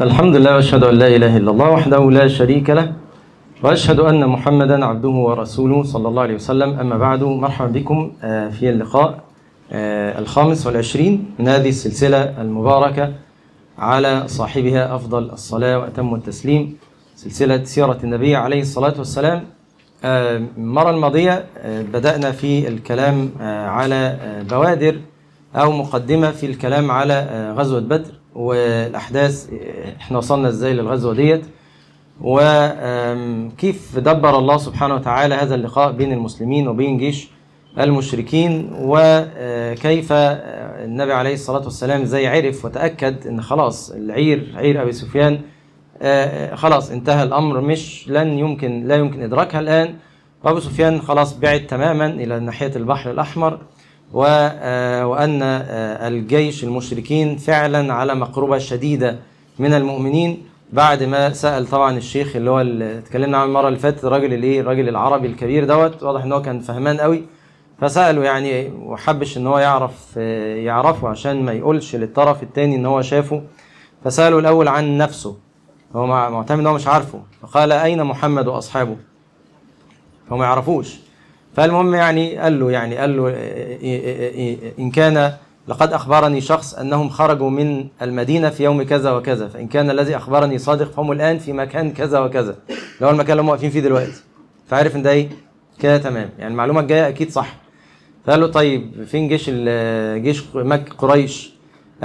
الحمد لله، واشهد ان لا اله الا الله وحده لا شريك له، واشهد ان محمدا عبده ورسوله صلى الله عليه وسلم. اما بعد، مرحبا بكم في اللقاء ال25 من هذه السلسله المباركه، على صاحبها افضل الصلاه واتم التسليم، سلسله سيره النبي عليه الصلاه والسلام. المره الماضيه بدانا في الكلام على بوادر او مقدمه في الكلام على غزوه بدر والأحداث، احنا وصلنا ازاي للغزوة ديت، وكيف دبر الله سبحانه وتعالى هذا اللقاء بين المسلمين وبين جيش المشركين، وكيف النبي عليه الصلاة والسلام ازاي عرف وتأكد ان خلاص العير، عير أبي سفيان، خلاص انتهى الأمر، مش لا يمكن إدراكها الآن، وأبو سفيان خلاص بعد تماما إلى ناحية البحر الأحمر، وأن الجيش المشركين فعلا على مقربة شديدة من المؤمنين، بعد ما سأل طبعا الشيخ اللي هو اللي اتكلمنا عنه المرة اللي فاتت، الراجل العربي الكبير دوت، واضح ان هو كان فهمان قوي، فسأله يعني وحبش ان هو يعرفه عشان ما يقولش للطرف الثاني ان هو شافه، فسأله الأول عن نفسه، هو معتمد ان هو مش عارفه، فقال أين محمد وأصحابه؟ فهم ما يعرفوش. فالمهم يعني قال له إن كان لقد أخبرني شخص أنهم خرجوا من المدينة في يوم كذا وكذا، فإن كان الذي أخبرني صادق فهم الآن في مكان كذا وكذا، اللي هو المكان اللي هم واقفين فيه دلوقتي، فعرف إن ده إيه كده تمام، يعني المعلومة الجاية أكيد صح. فقال له طيب فين جيش قريش؟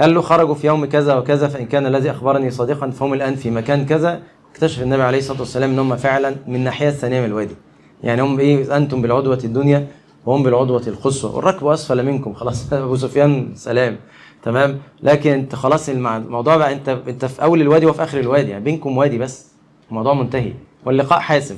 قال له خرجوا في يوم كذا وكذا، فإن كان الذي أخبرني صادقا فهم الآن في مكان كذا. اكتشف النبي عليه الصلاة والسلام إن هم فعلا من الناحية الثانية من الوادي، يعني هم ايه، انتم بالعدوه الدنيا وهم بالعدوه القصوى، والركب اسفل منكم، خلاص ابو سفيان سلام تمام، لكن انت خلاص الموضوع بقى، انت في اول الوادي وفي اخر الوادي، يعني بينكم وادي بس، الموضوع منتهي واللقاء حاسم.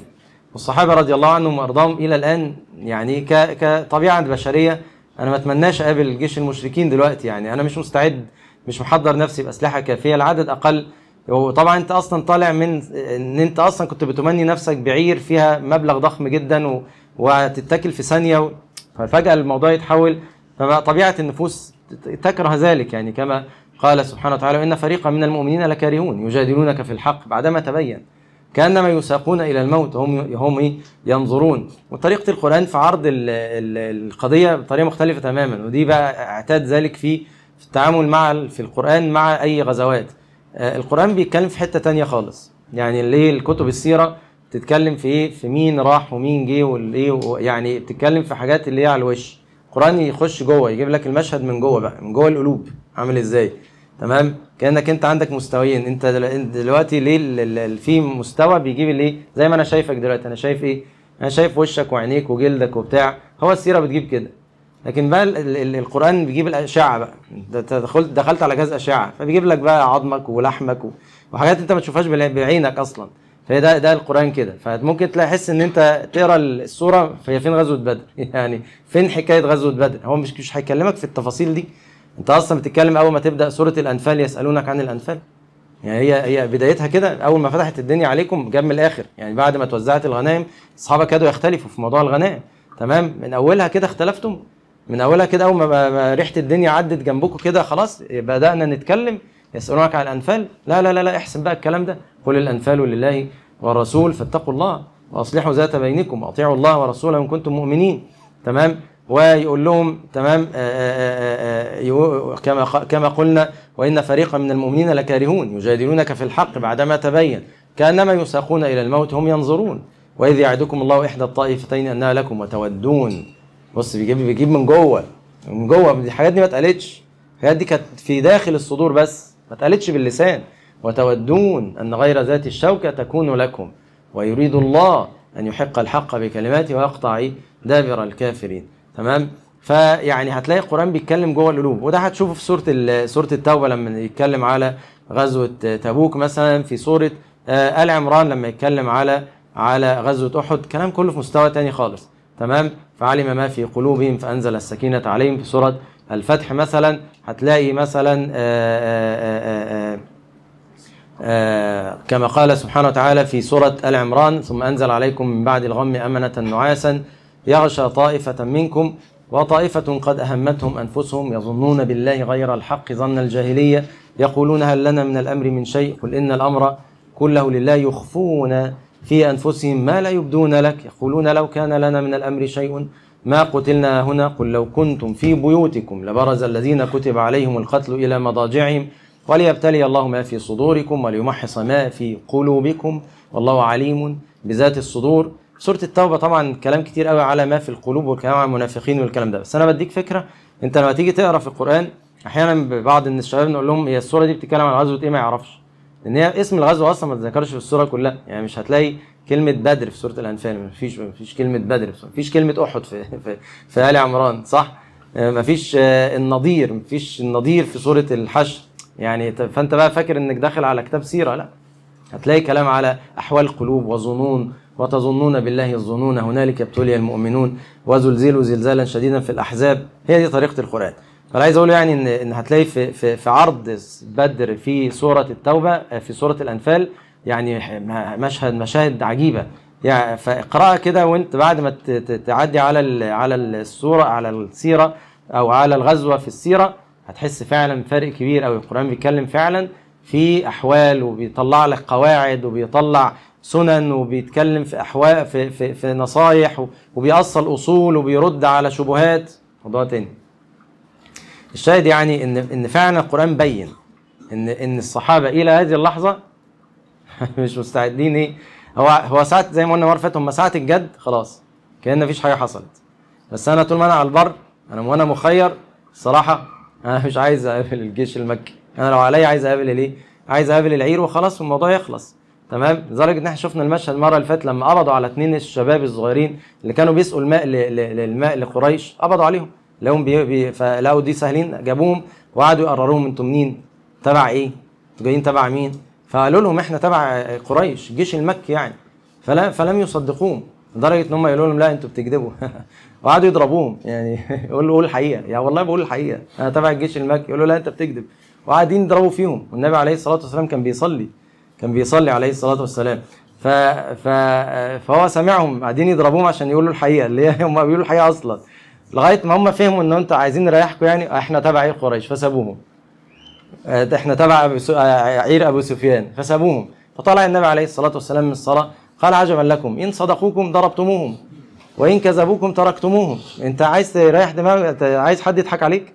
والصحابه رضي الله عنهم وارضاهم الى الان يعني كطبيعه بشريه، انا ما اتمناش اقابل جيش المشركين دلوقتي، يعني انا مش مستعد، مش محضر نفسي باسلحه كافيه، العدد اقل، وطبعا انت اصلا طالع من ان انت اصلا كنت بتمني نفسك بعير فيها مبلغ ضخم جدا وهتتاكل في ثانيه، ففجاه الموضوع يتحول، فطبيعه النفوس تكره ذلك، يعني كما قال سبحانه وتعالى ان فريقا من المؤمنين لكارهون يجادلونك في الحق بعدما تبين كانما يساقون الى الموت هم ينظرون. وطريقه القران في عرض القضيه بطريقه مختلفه تماما، ودي بقى اعتاد ذلك في التعامل في القران مع اي غزوات. القرآن بيتكلم في حتة تانية خالص، يعني ليه الكتب السيرة بتتكلم في ايه، في مين راح ومين جه والايه، يعني بتتكلم في حاجات اللي هي على الوش، القرآن يخش جوه، يجيب لك المشهد من جوه بقى، من جوه القلوب عامل ازاي، تمام؟ كأنك انت عندك مستويين، انت دلوقتي ليه في مستوى بيجيب الايه، زي ما انا شايفك دلوقتي، انا شايف ايه؟ انا شايف وشك وعينيك وجلدك وبتاع، هو السيرة بتجيب كده، لكن بقى القرآن بيجيب الأشعة بقى، دخلت على جهاز أشعة، فبيجيب لك بقى عظمك ولحمك وحاجات أنت ما تشوفهاش بعينك أصلا، فهي ده القرآن كده. فممكن تحس إن أنت تقرا الصورة، فهي فين غزوة بدر؟ يعني فين حكاية غزوة بدر؟ هو مش هيكلمك في التفاصيل دي، أنت أصلا بتتكلم أول ما تبدأ سورة الأنفال يسألونك عن الأنفال، يعني هي بدايتها كده، أول ما فتحت الدنيا عليكم جاب من الآخر، يعني بعد ما توزعت الغنائم أصحابك كادوا يختلفوا في موضوع الغنائم، تمام؟ من أولها كده اختلفتم، من اولها كده اول ما ريحه الدنيا عدت جنبكم كده خلاص بدانا نتكلم، يسالونك عن الانفال، لا لا لا لا احسن بقى الكلام ده، قل الانفال لله والرسول فاتقوا الله واصلحوا ذات بينكم واطيعوا الله ورسوله ان كنتم مؤمنين، تمام؟ ويقول لهم تمام كما قلنا وان فريقا من المؤمنين لكارهون يجادلونك في الحق بعدما تبين كانما يساقون الى الموت هم ينظرون واذ يعدكم الله احدى الطائفتين انها لكم وتودون. بص بيجيب من جوه، من جوه، الحاجات دي ما اتقالتش، الحاجات دي كانت في داخل الصدور بس ما اتقالتش باللسان. وتودون ان غير ذات الشوكه تكون لكم ويريد الله ان يحق الحق بكلماته ويقطع دابر الكافرين، تمام؟ فيعني هتلاقي القران بيتكلم جوه القلوب، وده هتشوفه في سوره التوبه لما يتكلم على غزوه تبوك مثلا، في سوره آل عمران لما يتكلم على غزوه احد، الكلام كله في مستوى تاني خالص، تمام؟ فعلم ما في قلوبهم فأنزل السكينة عليهم في سورة الفتح مثلا. هتلاقي مثلا كما قال سبحانه وتعالى في سورة آل عمران: ثم أنزل عليكم من بعد الغم أمنة نعاسا يغشى طائفة منكم وطائفة قد أهمتهم أنفسهم يظنون بالله غير الحق ظن الجاهلية يقولون هل لنا من الأمر من شيء قل إن الأمر كله لله يخفون في أنفسهم ما لا يبدون لك يقولون لو كان لنا من الأمر شيء ما قتلنا هنا قل لو كنتم في بيوتكم لبرز الذين كتب عليهم القتل إلى مضاجعهم وليبتلي الله ما في صدوركم وليمحص ما في قلوبكم والله عليم بذات الصدور. سورة التوبة طبعا كلام كتير قوي على ما في القلوب والكلام عن المنافقين والكلام ده، بس أنا بديك فكرة أنت لما تيجي تقرأ في القرآن أحيانا بعض من الشباب نقول لهم هي السورة دي بتتكلم عن غزوة إيه ما يعرفش، لأن هي اسم الغزوة أصلا ما تذكرش في السورة كلها، يعني مش هتلاقي كلمة بدر في سورة الأنفال، مفيش كلمة بدر، مفيش كلمة أحد في آل عمران صح؟ مفيش النضير، مفيش النضير في سورة الحشر، يعني فأنت بقى فاكر إنك داخل على كتاب سيرة، لا هتلاقي كلام على أحوال قلوب وظنون وتظنون بالله الظنون هنالك ابتلي المؤمنون وزلزلوا زلزالا شديدا في الأحزاب. هي دي طريقة القرآن. فأنا عايز أقول يعني إن هتلاقي في عرض بدر في سورة التوبة في سورة الأنفال يعني مشاهد عجيبة، يعني فاقرأها كده وأنت بعد ما تعدي على السورة على السيرة أو على الغزوة في السيرة هتحس فعلا بفرق كبير أوي. القرآن بيتكلم فعلا في أحوال وبيطلع لك قواعد وبيطلع سنن وبيتكلم في أحوال في نصايح وبيأصل أصول وبيرد على شبهات. موضوع تاني. الشاهد يعني إن فعلا القرآن بين إن الصحابة إلى هذه اللحظة مش مستعدين. إيه هو ساعة زي ما قلنا مرة فاتت، هم ساعة الجد خلاص كأن مفيش حاجة حصلت، بس أنا طول ما أنا على البر أنا وأنا مخير الصراحة أنا مش عايز أقابل الجيش المكي، أنا لو عليا عايز أقابل الإيه؟ عايز أقابل العير وخلاص والموضوع يخلص. تمام؟ لدرجة إن إحنا شفنا المشهد المرة اللي فاتت لما قبضوا على اتنين الشباب الصغيرين اللي كانوا بيسقوا الماء للماء لقريش، قبضوا عليهم، لهم فلقوا دي سهلين جابوهم وقعدوا يقرروهم أنتوا منين؟ تبع إيه؟ أنتوا جايين تبع مين؟ فقالوا لهم إحنا تبع قريش، الجيش المكي يعني. فلم يصدقوهم، لدرجة إن هم يقولوا لهم لا أنتوا بتكذبوا. وقعدوا يضربوهم، يعني يقول له قول الحقيقة، يعني والله بقول الحقيقة، أنا تبع الجيش المكي، يقول له لا أنت بتكذب. وقاعدين يضربوا فيهم، والنبي عليه الصلاة والسلام كان بيصلي عليه الصلاة والسلام، فهو سمعهم قاعدين يضربوهم عشان يقولوا الحقيقة، اللي هي هم بيقولوا الحقيقة أصلا، لغاية ما هم فهموا إن أنتوا عايزين نريحكم يعني، إحنا تبع إيه قريش فسابوهم. إحنا تبع عير أبو سفيان فسابوهم، فطلع النبي عليه الصلاة والسلام من الصلاة قال عجبا لكم إن صدقوكم ضربتموهم وإن كذبوكم تركتموهم. أنت عايز تريح دماغك؟ عايز حد يضحك عليك؟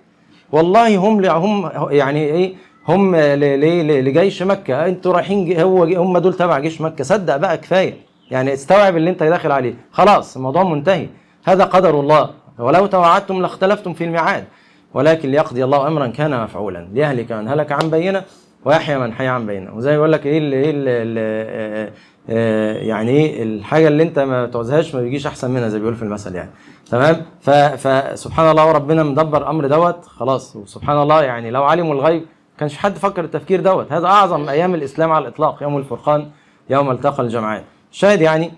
والله هم يعني إيه هم لجيش مكة، انتوا رايحين هم دول تبع جيش مكة. صدق بقى كفاية، يعني استوعب اللي انت داخل عليه، خلاص الموضوع منتهي، هذا قدر الله ولو توعدتم لاختلفتم في الميعاد ولكن ليقضي الله أمرا كان مفعولا ليهلك من هلك عن بينة ويحيى من حي عن بينة. وزي ما بيقول لك ايه يعني ايه الحاجة اللي انت ما بتعوزهاش ما بيجيش أحسن منها زي بيقول في المثل يعني. تمام؟ فسبحان الله وربنا مدبر أمر دوت خلاص. وسبحان الله يعني لو علموا الغيب كانش حد فكر التفكير دوت. هذا أعظم أيام الإسلام على الإطلاق، يوم الفرقان يوم التقى الجمعان. الشاهد يعني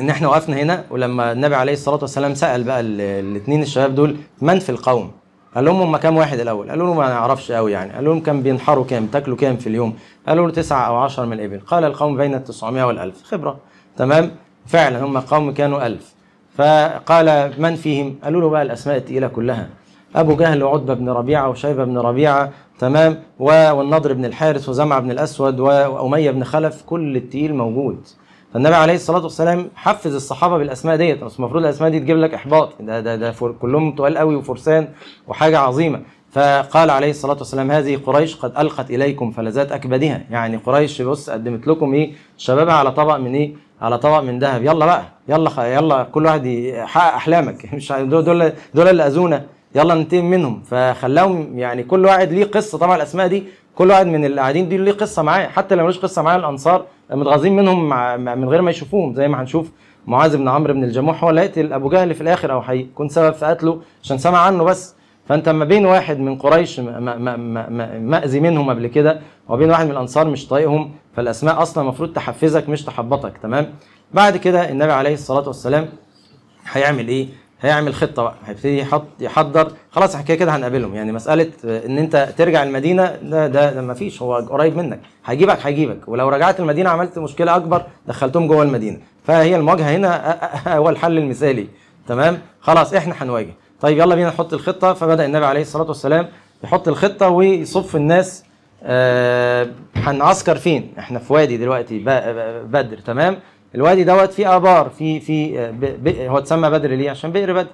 إن إحنا وقفنا هنا، ولما النبي عليه الصلاة والسلام سأل بقى الاثنين الشباب دول من في القوم؟ قال لهم هم كام واحد الأول؟ قالوا له ما نعرفش قوي يعني. قالوا لهم كام بينحروا كام؟ تاكلوا كام في اليوم؟ قالوا له 9 أو 10 من الإبل. قال القوم بين 900 و1000 خبرة. تمام؟ فعلا هم قوم كانوا 1000. فقال من فيهم؟ قالوا له بقى الأسماء الثقيلة كلها: أبو جهل وعتبة بن ربيعة وشيبة بن ربيعة، تمام، والنضر بن الحارث وزمعة بن الأسود وأمية بن خلف، كل التقيل موجود. فالنبي عليه الصلاة والسلام حفز الصحابة بالأسماء ديت، بس المفروض الأسماء دي تجيب لك إحباط، ده كلهم تقال قوي وفرسان وحاجة عظيمة. فقال عليه الصلاة والسلام: هذه قريش قد ألقت إليكم فلذات أكبدها. يعني قريش بص قدمت لكم إيه؟ شبابها على طبق من إيه؟ على طبق من ذهب. يلا بقى، يلا كل واحد يحقق أحلامك. مش دول اللي أذونا، يلا ننتقم منهم. فخلاهم يعني كل واحد ليه قصه، طبعا الاسماء دي كل واحد من اللي قاعدين دي ليه قصه معاه، حتى لو ملوش قصه معاه الانصار متغاظين منهم من غير ما يشوفوهم، زي ما هنشوف معاذ بن عمرو بن الجموح هو اللي هيقتل ابو جهل في الاخر، او هيكون سبب في قتله عشان سمع عنه بس. فانت ما بين واحد من قريش مأذي منهم قبل كده وبين واحد من الانصار مش طايقهم، فالاسماء اصلا المفروض تحفزك مش تحبطك. تمام؟ بعد كده النبي عليه الصلاه والسلام هيعمل ايه؟ هيعمل خطه بقى، هيبتدي يحضر خلاص حكايه كده هنقابلهم. يعني مساله ان انت ترجع المدينه ده ما فيش، هو قريب منك هيجيبك، ولو رجعت المدينه عملت مشكله اكبر، دخلتهم جوه المدينه. فهي المواجهه هنا هو الحل المثالي. تمام، خلاص احنا هنواجه، طيب يلا بينا نحط الخطه. فبدا النبي عليه الصلاه والسلام يحط الخطه ويصف الناس، هنعسكر فين؟ احنا في وادي دلوقتي بدر. تمام، الوادي دوت فيه ابار، في هو اتسمى بدر ليه؟ عشان بئر بدر،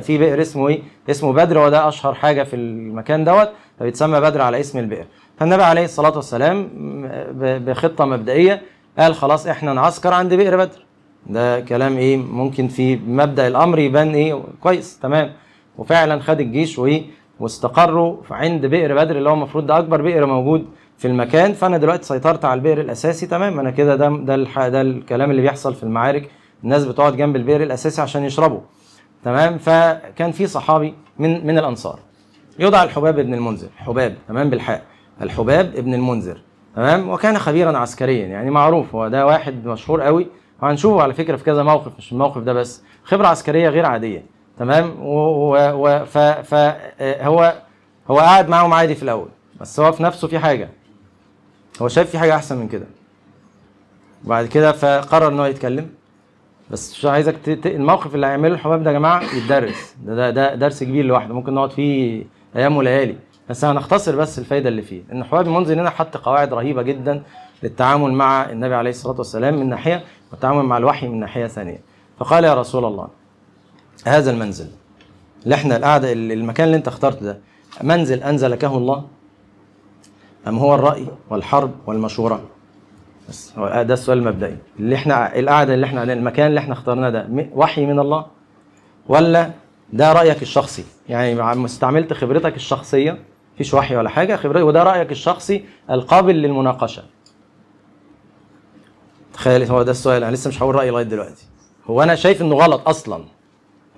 في بئر اسمه ايه؟ اسمه بدر، هو ده اشهر حاجه في المكان دوت، فبيتسمى بدر على اسم البئر. فالنبي عليه الصلاه والسلام بخطه مبدئيه قال خلاص احنا نعسكر عند بئر بدر. ده كلام ايه؟ ممكن في مبدا الامر يبان ايه كويس. تمام، وفعلا خد الجيش وايه واستقروا عند بئر بدر اللي هو المفروض ده اكبر بئر موجود في المكان. فانا دلوقتي سيطرت على البئر الاساسي. تمام، انا كده ده الكلام اللي بيحصل في المعارك، الناس بتقعد جنب البئر الاساسي عشان يشربوا. تمام، فكان في صحابي من الانصار يدعى الحباب بن المنذر، حباب تمام بالحاء، الحباب بن المنذر. تمام، وكان خبيرا عسكريا، يعني معروف، هو ده واحد مشهور قوي، وهنشوفه على فكره في كذا موقف، مش الموقف ده بس، خبره عسكريه غير عاديه. تمام، هو قاعد معاهم عادي في الاول، بس هو في نفسه في حاجه، هو شايف في حاجه احسن من كده. وبعد كده فقرر ان هو يتكلم، بس مش عايزك الموقف اللي هيعمله الحباب ده يا جماعه يتدرس، ده درس كبير لوحده، ممكن نقعد فيه ايام وليالي، بس هنختصر بس الفايده اللي فيه، ان حباب المنذر هنا حط قواعد رهيبه جدا للتعامل مع النبي عليه الصلاه والسلام من ناحيه، والتعامل مع الوحي من ناحيه ثانيه. فقال يا رسول الله، هذا المنزل اللي احنا القعده، المكان اللي انت اخترته ده، منزل انزلكه الله ام هو الراي والحرب والمشوره؟ بس هو ده السؤال المبدئي، اللي احنا القعده اللي احنا المكان اللي احنا اخترناه ده وحي من الله، ولا ده رايك الشخصي؟ يعني استعملت خبرتك الشخصيه، مفيش وحي ولا حاجه، خبرتك وده رايك الشخصي القابل للمناقشه. تخيل، هو ده السؤال. انا لسه مش هقول رايي لغايه دلوقتي، هو انا شايف انه غلط اصلا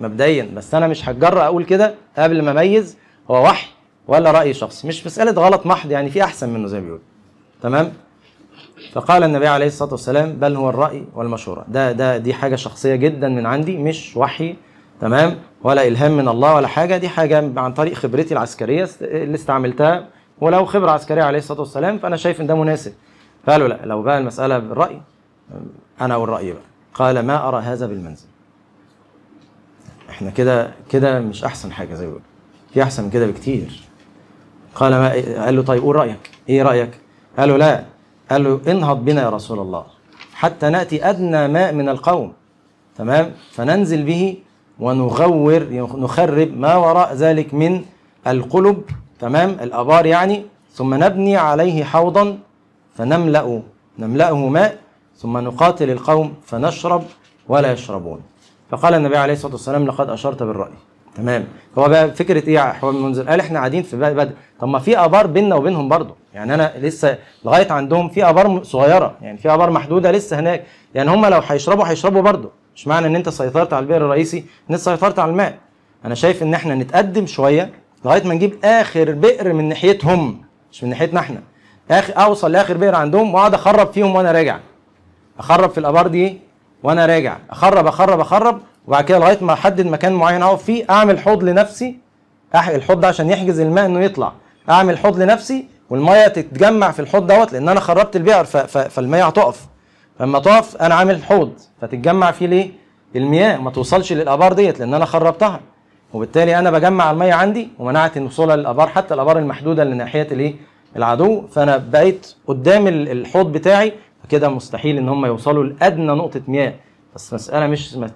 مبدئيا، بس انا مش هتجرأ اقول كده قبل ما اميز هو وحي ولا راي شخصي، مش مساله غلط محض، يعني في احسن منه زي ما بيقول. تمام، فقال النبي عليه الصلاه والسلام بل هو الراي والمشوره، دي حاجه شخصيه جدا من عندي، مش وحي. تمام، ولا الهام من الله ولا حاجه، دي حاجه عن طريق خبرتي العسكريه اللي استعملتها، ولو خبره عسكريه عليه الصلاه والسلام، فانا شايف ان ده مناسب. قالوا لا، لو بقى المساله بالراي انا والراي بقى. قال ما ارى هذا بالمنزل. احنا كده مش احسن حاجه زي ما بيقولوا، في احسن من كده بكتير. قال ما، قال له طيب قول رايك، ايه رايك؟ قال له لا، قال له انهض بنا يا رسول الله حتى ناتي ادنى ماء من القوم. تمام، فننزل به ونغور، نخرب ما وراء ذلك من القلب، تمام، الابار يعني، ثم نبني عليه حوضا فنملأه ماء، ثم نقاتل القوم فنشرب ولا يشربون. فقال النبي عليه الصلاه والسلام لقد اشرت بالراي. تمام، هو بقى فكره ايه يا حباب المنذر؟ قال احنا قاعدين في بدر، طب ما في ابار بيننا وبينهم برضه، يعني انا لسه لغايه عندهم في ابار صغيره، يعني في ابار محدوده لسه هناك، يعني هم لو هيشربوا برضه، مش معنى ان انت سيطرت على البئر الرئيسي ان انت سيطرت على الماء. انا شايف ان احنا نتقدم شويه لغايه ما نجيب اخر بئر من ناحيتهم، مش من ناحيتنا احنا، اوصل لاخر بئر عندهم واقعد اخرب فيهم وانا راجع، اخرب في الابار دي وانا راجع، اخرب، وبعد كده لغايه ما احدد مكان معين اقف فيه، اعمل حوض لنفسي، الحوض ده عشان يحجز الماء انه يطلع، اعمل حوض لنفسي والميه تتجمع في الحوض دوت، لان انا خربت البئر فالميه هتقف، فلما تقف انا عامل حوض فتتجمع فيه ليه؟ المياه ما توصلش للابار ديت لان انا خربتها، وبالتالي انا بجمع الميه عندي ومنعت وصولها للابار، حتى الابار المحدوده اللي ناحيه الايه؟ العدو. فانا بقيت قدام الحوض بتاعي، كده مستحيل ان هم يوصلوا لادنى نقطه مياه. بس مساله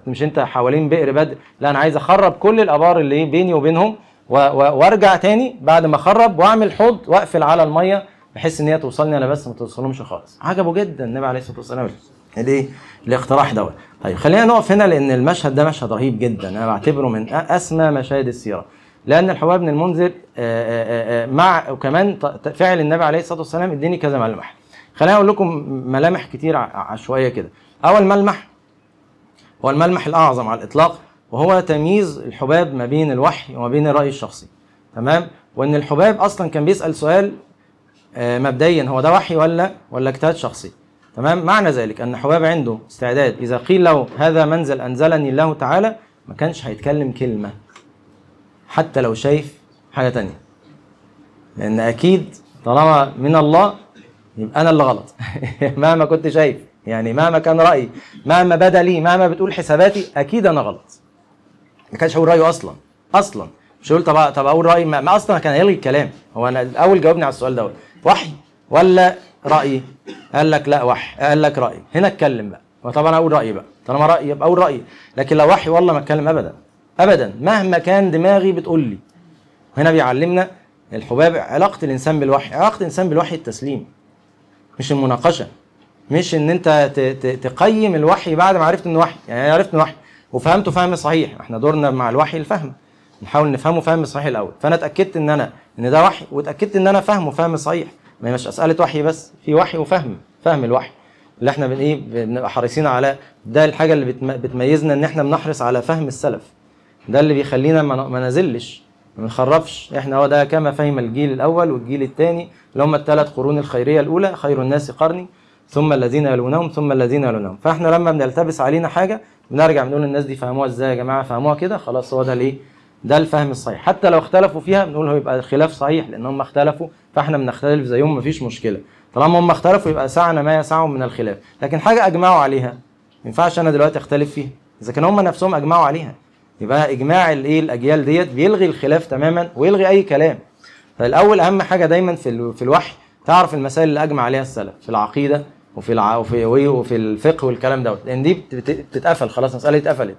مش انت حوالين بئر بدر، لا انا عايز اخرب كل الابار اللي بيني وبينهم وارجع تاني بعد ما اخرب واعمل حوض واقفل على الميه بحيث ان هي توصلني انا بس ما توصلهمش خالص. عجبه جدا النبي عليه الصلاه والسلام الايه؟ الاقتراح دوت. طيب خلينا نقف هنا لان المشهد ده مشهد رهيب جدا، انا بعتبره من اسمى مشاهد السيره، لان الحباب بن المنذر مع وكمان فعل النبي عليه الصلاه والسلام اديني كذا ملمح. خليني اقول لكم ملامح كتير عشوائيه كده. اول ملمح هو الملمح الاعظم على الاطلاق، وهو تمييز الحباب ما بين الوحي وما بين الراي الشخصي. تمام، وان الحباب اصلا كان بيسال سؤال مبدئيا، هو ده وحي ولا اجتهاد شخصي. تمام، معنى ذلك ان حباب عنده استعداد اذا قيل له هذا منزل انزلني الله تعالى ما كانش هيتكلم كلمة حتى لو شايف حاجة تانية، لأن أكيد طالما من الله يبقى أنا اللي غلط مهما كنت شايف، يعني مهما كان رأيي، مهما بدا لي، مهما بتقول حساباتي، أكيد أنا غلط. ما كانش هقول رأيه أصلا، مش هقول طب أقول رأيي، ما أصلا كان هيلغي الكلام. هو أنا الأول جاوبني على السؤال ده، وحي ولا رأيي؟ قال لك لا وحي، قال لك رأيي، هنا اتكلم بقى. وطبعا أقول رأيي بقى، طالما رأيي يبقى أقول رأيي، لكن لو وحي والله ما اتكلم أبدا أبدا مهما كان دماغي بتقول لي. وهنا بيعلمنا الحباب علاقة الإنسان بالوحي، علاقة الإنسان بالوحي التسليم مش المناقشة، مش ان انت تقيم الوحي بعد ما عرفت انه وحي. يعني انا عرفت انه وحي وفهمته فهم صحيح، احنا دورنا مع الوحي الفهم، نحاول نفهمه فهم صحيح الاول. فانا اتاكدت ان ده وحي، واتاكدت ان انا فهم صحيح، ما هيش اسئله وحي بس، في وحي وفهم، فهم الوحي اللي احنا بنبقى حريصين على ده. الحاجه اللي بتميزنا ان احنا بنحرص على فهم السلف، ده اللي بيخلينا ما نزلش ما نخرفش. احنا هو ده كما فهم الجيل الاول والجيل الثاني اللي هم الثلاث قرون الخيريه الاولى، خير الناس قرني ثم الذين يلونهم ثم الذين يلونهم. فاحنا لما بنلتبس علينا حاجه بنرجع بنقول الناس دي فهموها ازاي يا جماعه، فهموها كده خلاص، هو ده الايه، ده الفهم الصحيح. حتى لو اختلفوا فيها بنقول هو يبقى الخلاف صحيح لان هم اختلفوا، فاحنا بنختلف زيهم مفيش مشكله، طالما هم اختلفوا يبقى سعنا ما يسعهم من الخلاف. لكن حاجه اجمعوا عليها ما ينفعش انا دلوقتي اختلف فيها، اذا كانوا هم نفسهم اجمعوا عليها يبقى اجماع الايه الاجيال ديت بيلغي الخلاف تماما ويلغي اي كلام. فالاول اهم حاجه دايما في الوحي تعرف المسائل اللي اجمع عليها السلف في العقيده وفي الفقه والكلام دوت، لان دي بتتقفل خلاص، مساله اتقفلت ما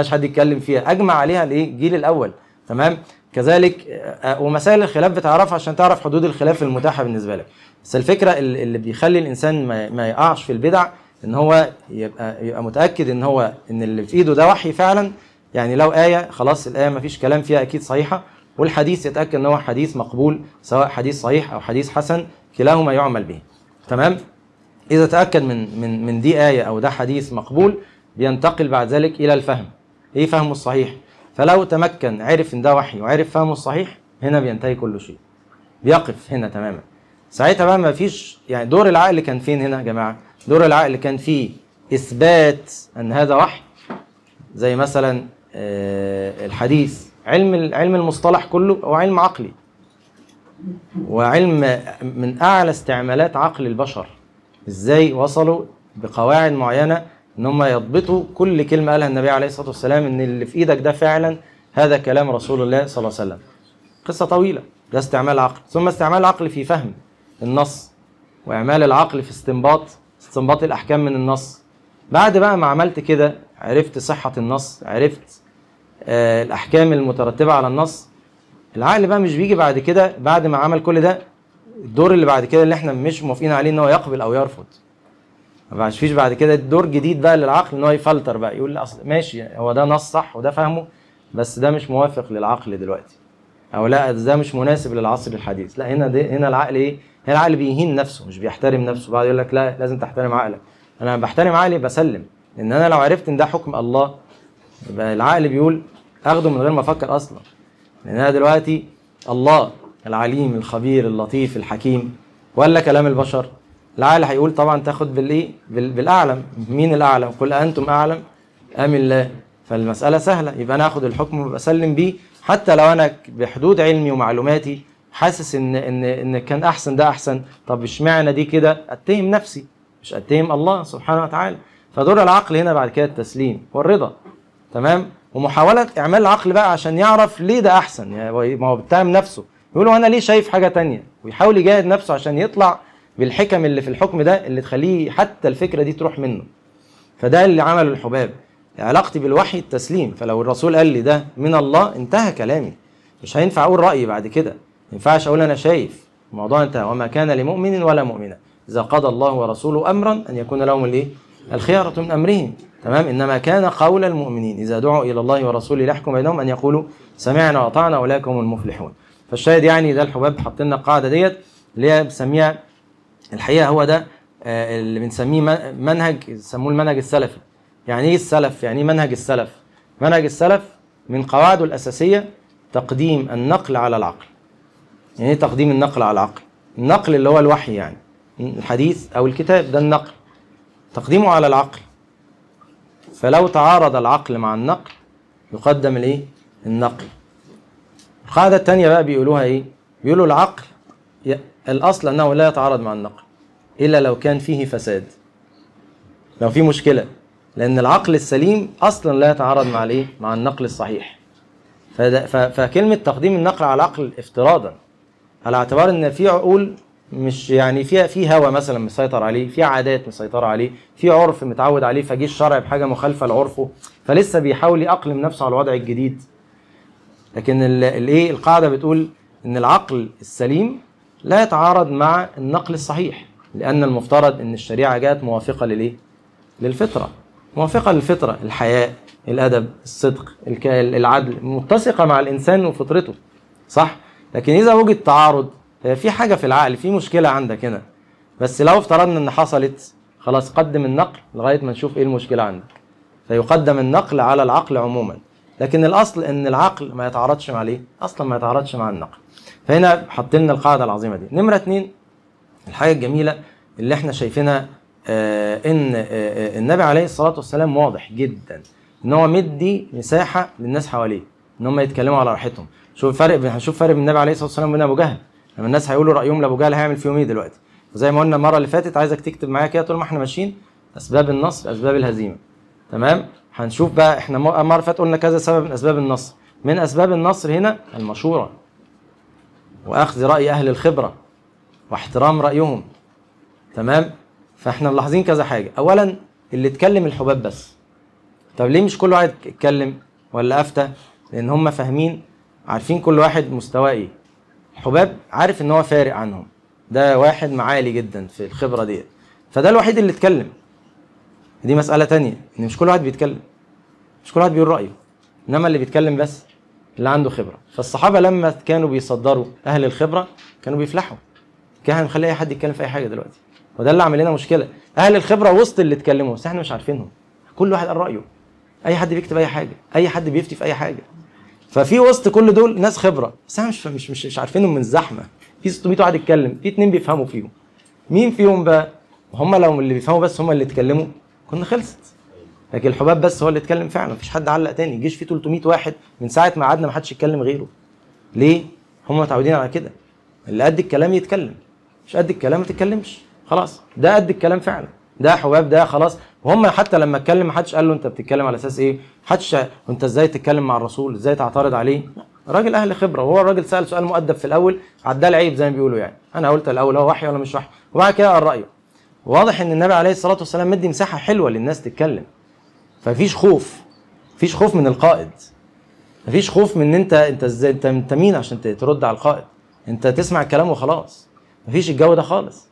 ينفعش حد يتكلم فيها، اجمع عليها الايه الجيل الاول. تمام كذلك ومسائل الخلاف بتعرفها عشان تعرف حدود الخلاف المتاحه بالنسبه لك. بس الفكره اللي بيخلي الانسان ما يقعش في البدع ان هو يبقى متاكد ان هو اللي في ايده ده وحي فعلا. يعني لو ايه خلاص الايه ما فيش كلام فيها اكيد صحيحه، والحديث يتاكد ان هو حديث مقبول، سواء حديث صحيح او حديث حسن كلاهما يعمل به. تمام اذا تاكد من دي ايه او ده حديث مقبول بينتقل بعد ذلك الى الفهم، ايه فهمه الصحيح. فلو تمكن عرف ان ده وحي وعرف فهمه الصحيح، هنا بينتهي كل شيء، بيقف هنا تماما. ساعتها بقى ما فيش، يعني دور العقل كان فين هنا يا جماعه؟ دور العقل كان فيه اثبات ان هذا وحي، زي مثلا الحديث، علم المصطلح كله هو علم عقلي وعلم من اعلى استعمالات عقل البشر، ازاي وصلوا بقواعد معينه ان هم يضبطوا كل كلمه قالها النبي عليه الصلاه والسلام ان اللي في ايدك ده فعلا هذا كلام رسول الله صلى الله عليه وسلم. قصه طويله، ده استعمال عقل، ثم استعمال العقل في فهم النص، واعمال العقل في استنباط الاحكام من النص. بعد بقى ما عملت كده عرفت صحه النص، عرفت الاحكام المترتبه على النص، العقل بقى مش بيجي بعد كده، بعد ما عمل كل ده الدور اللي بعد كده اللي احنا مش موافقين عليه ان هو يقبل او يرفض. ما فيش بعد كده دور جديد بقى للعقل ان هو يفلتر بقى، يقول لا اصل ماشي هو ده نص صح وده فهمه، بس ده مش موافق للعقل دلوقتي، او لا ده مش مناسب للعصر الحديث. لا هنا العقل ايه؟ هنا العقل بيهين نفسه، مش بيحترم نفسه. بعد يقول لك لا لازم تحترم عقلك. انا بحترم عقلي بسلم، ان انا لو عرفت ان ده حكم الله يبقى العقل بيقول اخده من غير ما افكر اصلا، لان انا دلوقتي الله العليم الخبير اللطيف الحكيم، ولا كلام البشر. العقل هيقول طبعا تاخد بالايه؟ بالاعلم. مين الاعلم؟ قل انتم اعلم ام الله. فالمساله سهله، يبقى انا اخد الحكم وبسلم بيه، حتى لو انا بحدود علمي ومعلوماتي حاسس ان كان احسن ده احسن. طب اشمعنى دي كده؟ اتهم نفسي مش اتهم الله سبحانه وتعالى. فدور العقل هنا بعد كده التسليم والرضا. تمام؟ ومحاوله اعمال العقل بقى عشان يعرف ليه ده احسن، يعني ما هو بيتهم نفسه، يقول انا ليه شايف حاجه ثانيه، ويحاول يجاهد نفسه عشان يطلع بالحكم اللي في الحكم ده اللي تخليه حتى الفكره دي تروح منه. فده اللي عمله الحباب، علاقتي بالوحي التسليم. فلو الرسول قال لي ده من الله انتهى كلامي، مش هينفع اقول رايي بعد كده، ما ينفعش اقول انا شايف، الموضوع انتهى. وما كان لمؤمن ولا مؤمنه اذا قضى الله ورسوله امرا ان يكون لهم الايه؟ الخيارة من امرهم. تمام؟ انما كان قول المؤمنين اذا دعوا الى الله ورسوله ليحكم بينهم ان يقولوا سمعنا واطعنا اولئك هم المفلحون. فالشاهد يعني ده الحباب حاط لنا القاعده ديت اللي هي بنسميها، الحقيقه هو ده اللي بنسميه منهج، يسموه المنهج السلفي. يعني ايه السلف؟ يعني ايه منهج السلف؟ منهج السلف من قواعده الاساسيه تقديم النقل على العقل. يعني ايه تقديم النقل على العقل؟ النقل اللي هو الوحي، يعني الحديث او الكتاب، ده النقل تقديمه على العقل. فلو تعارض العقل مع النقل يقدم الايه؟ النقي. القاعدة الثانية بقى بيقولوها ايه؟ بيقولوا العقل الاصل انه لا يتعارض مع النقل الا لو كان فيه فساد، لو في مشكلة، لان العقل السليم اصلا لا يتعارض مع الايه؟ مع النقل الصحيح. فكلمة تقديم النقل على العقل افتراضا، على اعتبار ان في عقول مش يعني فيها، في هوى مثلا مسيطر عليه، في عادات مسيطرة عليه، في عرف متعود عليه، فجه الشرع بحاجة مخالفة لعرفه فلسه بيحاول يأقلم نفسه على الوضع الجديد. لكن الايه؟ القاعدة بتقول ان العقل السليم لا يتعارض مع النقل الصحيح، لأن المفترض ان الشريعة جاءت موافقة للايه؟ للفطرة. موافقة للفطرة، الحياء، الأدب، الصدق، العدل، متسقة مع الإنسان وفطرته، صح؟ لكن إذا وجد تعارض في حاجة في العقل، في مشكلة عندك هنا، بس لو افترضنا إن حصلت خلاص قدم النقل لغاية ما نشوف إيه المشكلة عندك، فيقدم النقل على العقل عموما، لكن الأصل إن العقل ما يتعارضش مع ليه؟ أصلا ما يتعارضش مع النقل. فهنا حطينا القاعدة العظيمة دي. نمرة 2، الحاجة الجميلة اللي احنا شايفينها إن النبي عليه الصلاة والسلام واضح جدا إن هو مدي مساحة للناس حواليه إن هم يتكلموا على راحتهم. شوف الفرق، هنشوف فرق النبي عليه الصلاة والسلام بين أبو جهل، لما الناس هيقولوا رأيهم لأبو جهل هيعمل فيهم إيه دلوقتي؟ وزي ما قلنا المرة اللي فاتت، عايزك تكتب معايا كده طول ما احنا ماشيين أسباب النصر، أسباب الهزيمة، تمام؟ هنشوف بقى احنا المرة اللي فاتت قلنا كذا سبب من أسباب النصر، من أسباب النصر هنا المشورة وأخذ رأي أهل الخبرة واحترام رأيهم، تمام؟ فاحنا ملاحظين كذا حاجة. أولا اللي اتكلم الحباب بس. طب ليه مش كل واحد اتكلم ولا أفتى؟ لأن هم فاهمين، عارفين كل واحد مستواه إيه. الحباب عارف إن هو فارق عنهم، ده واحد معالي جدا في الخبرة ديت، فده الوحيد اللي اتكلم. دي مسألة تانية، إن مش كل واحد بيتكلم، مش كل واحد بيقول رأيه، إنما اللي بيتكلم بس اللي عنده خبرة. فالصحابة لما كانوا بيصدروا أهل الخبرة كانوا بيفلحوا، كان هنخلي أي حد يتكلم في أي حاجة دلوقتي، وده اللي عامل لنا مشكلة. أهل الخبرة وسط اللي اتكلموا، بس احنا مش عارفينهم، كل واحد قال رأيه، أي حد بيكتب أي حاجة، أي حد بيفتي في أي حاجة. ففي وسط كل دول ناس خبرة، بس احنا مش عارفينهم من الزحمة. في 600 واحد يتكلم، في 2 بيفهموا فيهم، مين فيهم بقى؟ هم لو اللي بيفهموا بس هم اللي اتكلموا كنا خلصت، لكن الحباب بس هو اللي اتكلم فعلا، مفيش حد علق تاني. الجيش فيه 300 واحد، من ساعة ما قعدنا ما حدش يتكلم غيره. ليه؟ هم متعودين على كده، اللي قد الكلام يتكلم، مش قد الكلام ما تتكلمش، خلاص ده قد الكلام فعلا، ده حباب، ده خلاص. وهم حتى لما اتكلم ما حدش قال له انت بتتكلم على اساس ايه؟ محدش وانت ازاي تتكلم مع الرسول؟ ازاي تعترض عليه؟ راجل اهل خبره، وهو الراجل سال سؤال مؤدب في الاول، عداه العيب زي ما بيقولوا، يعني انا قلت الاول هو وحي ولا مش وحي، وبعد كده قال رايه. واضح ان النبي عليه الصلاه والسلام مدي مساحه حلوه للناس تتكلم، فمفيش خوف، مفيش خوف من القائد، مفيش خوف من انت ازاي، انت مين عشان ترد على القائد؟ انت تسمع الكلام وخلاص، مفيش الجو ده خالص.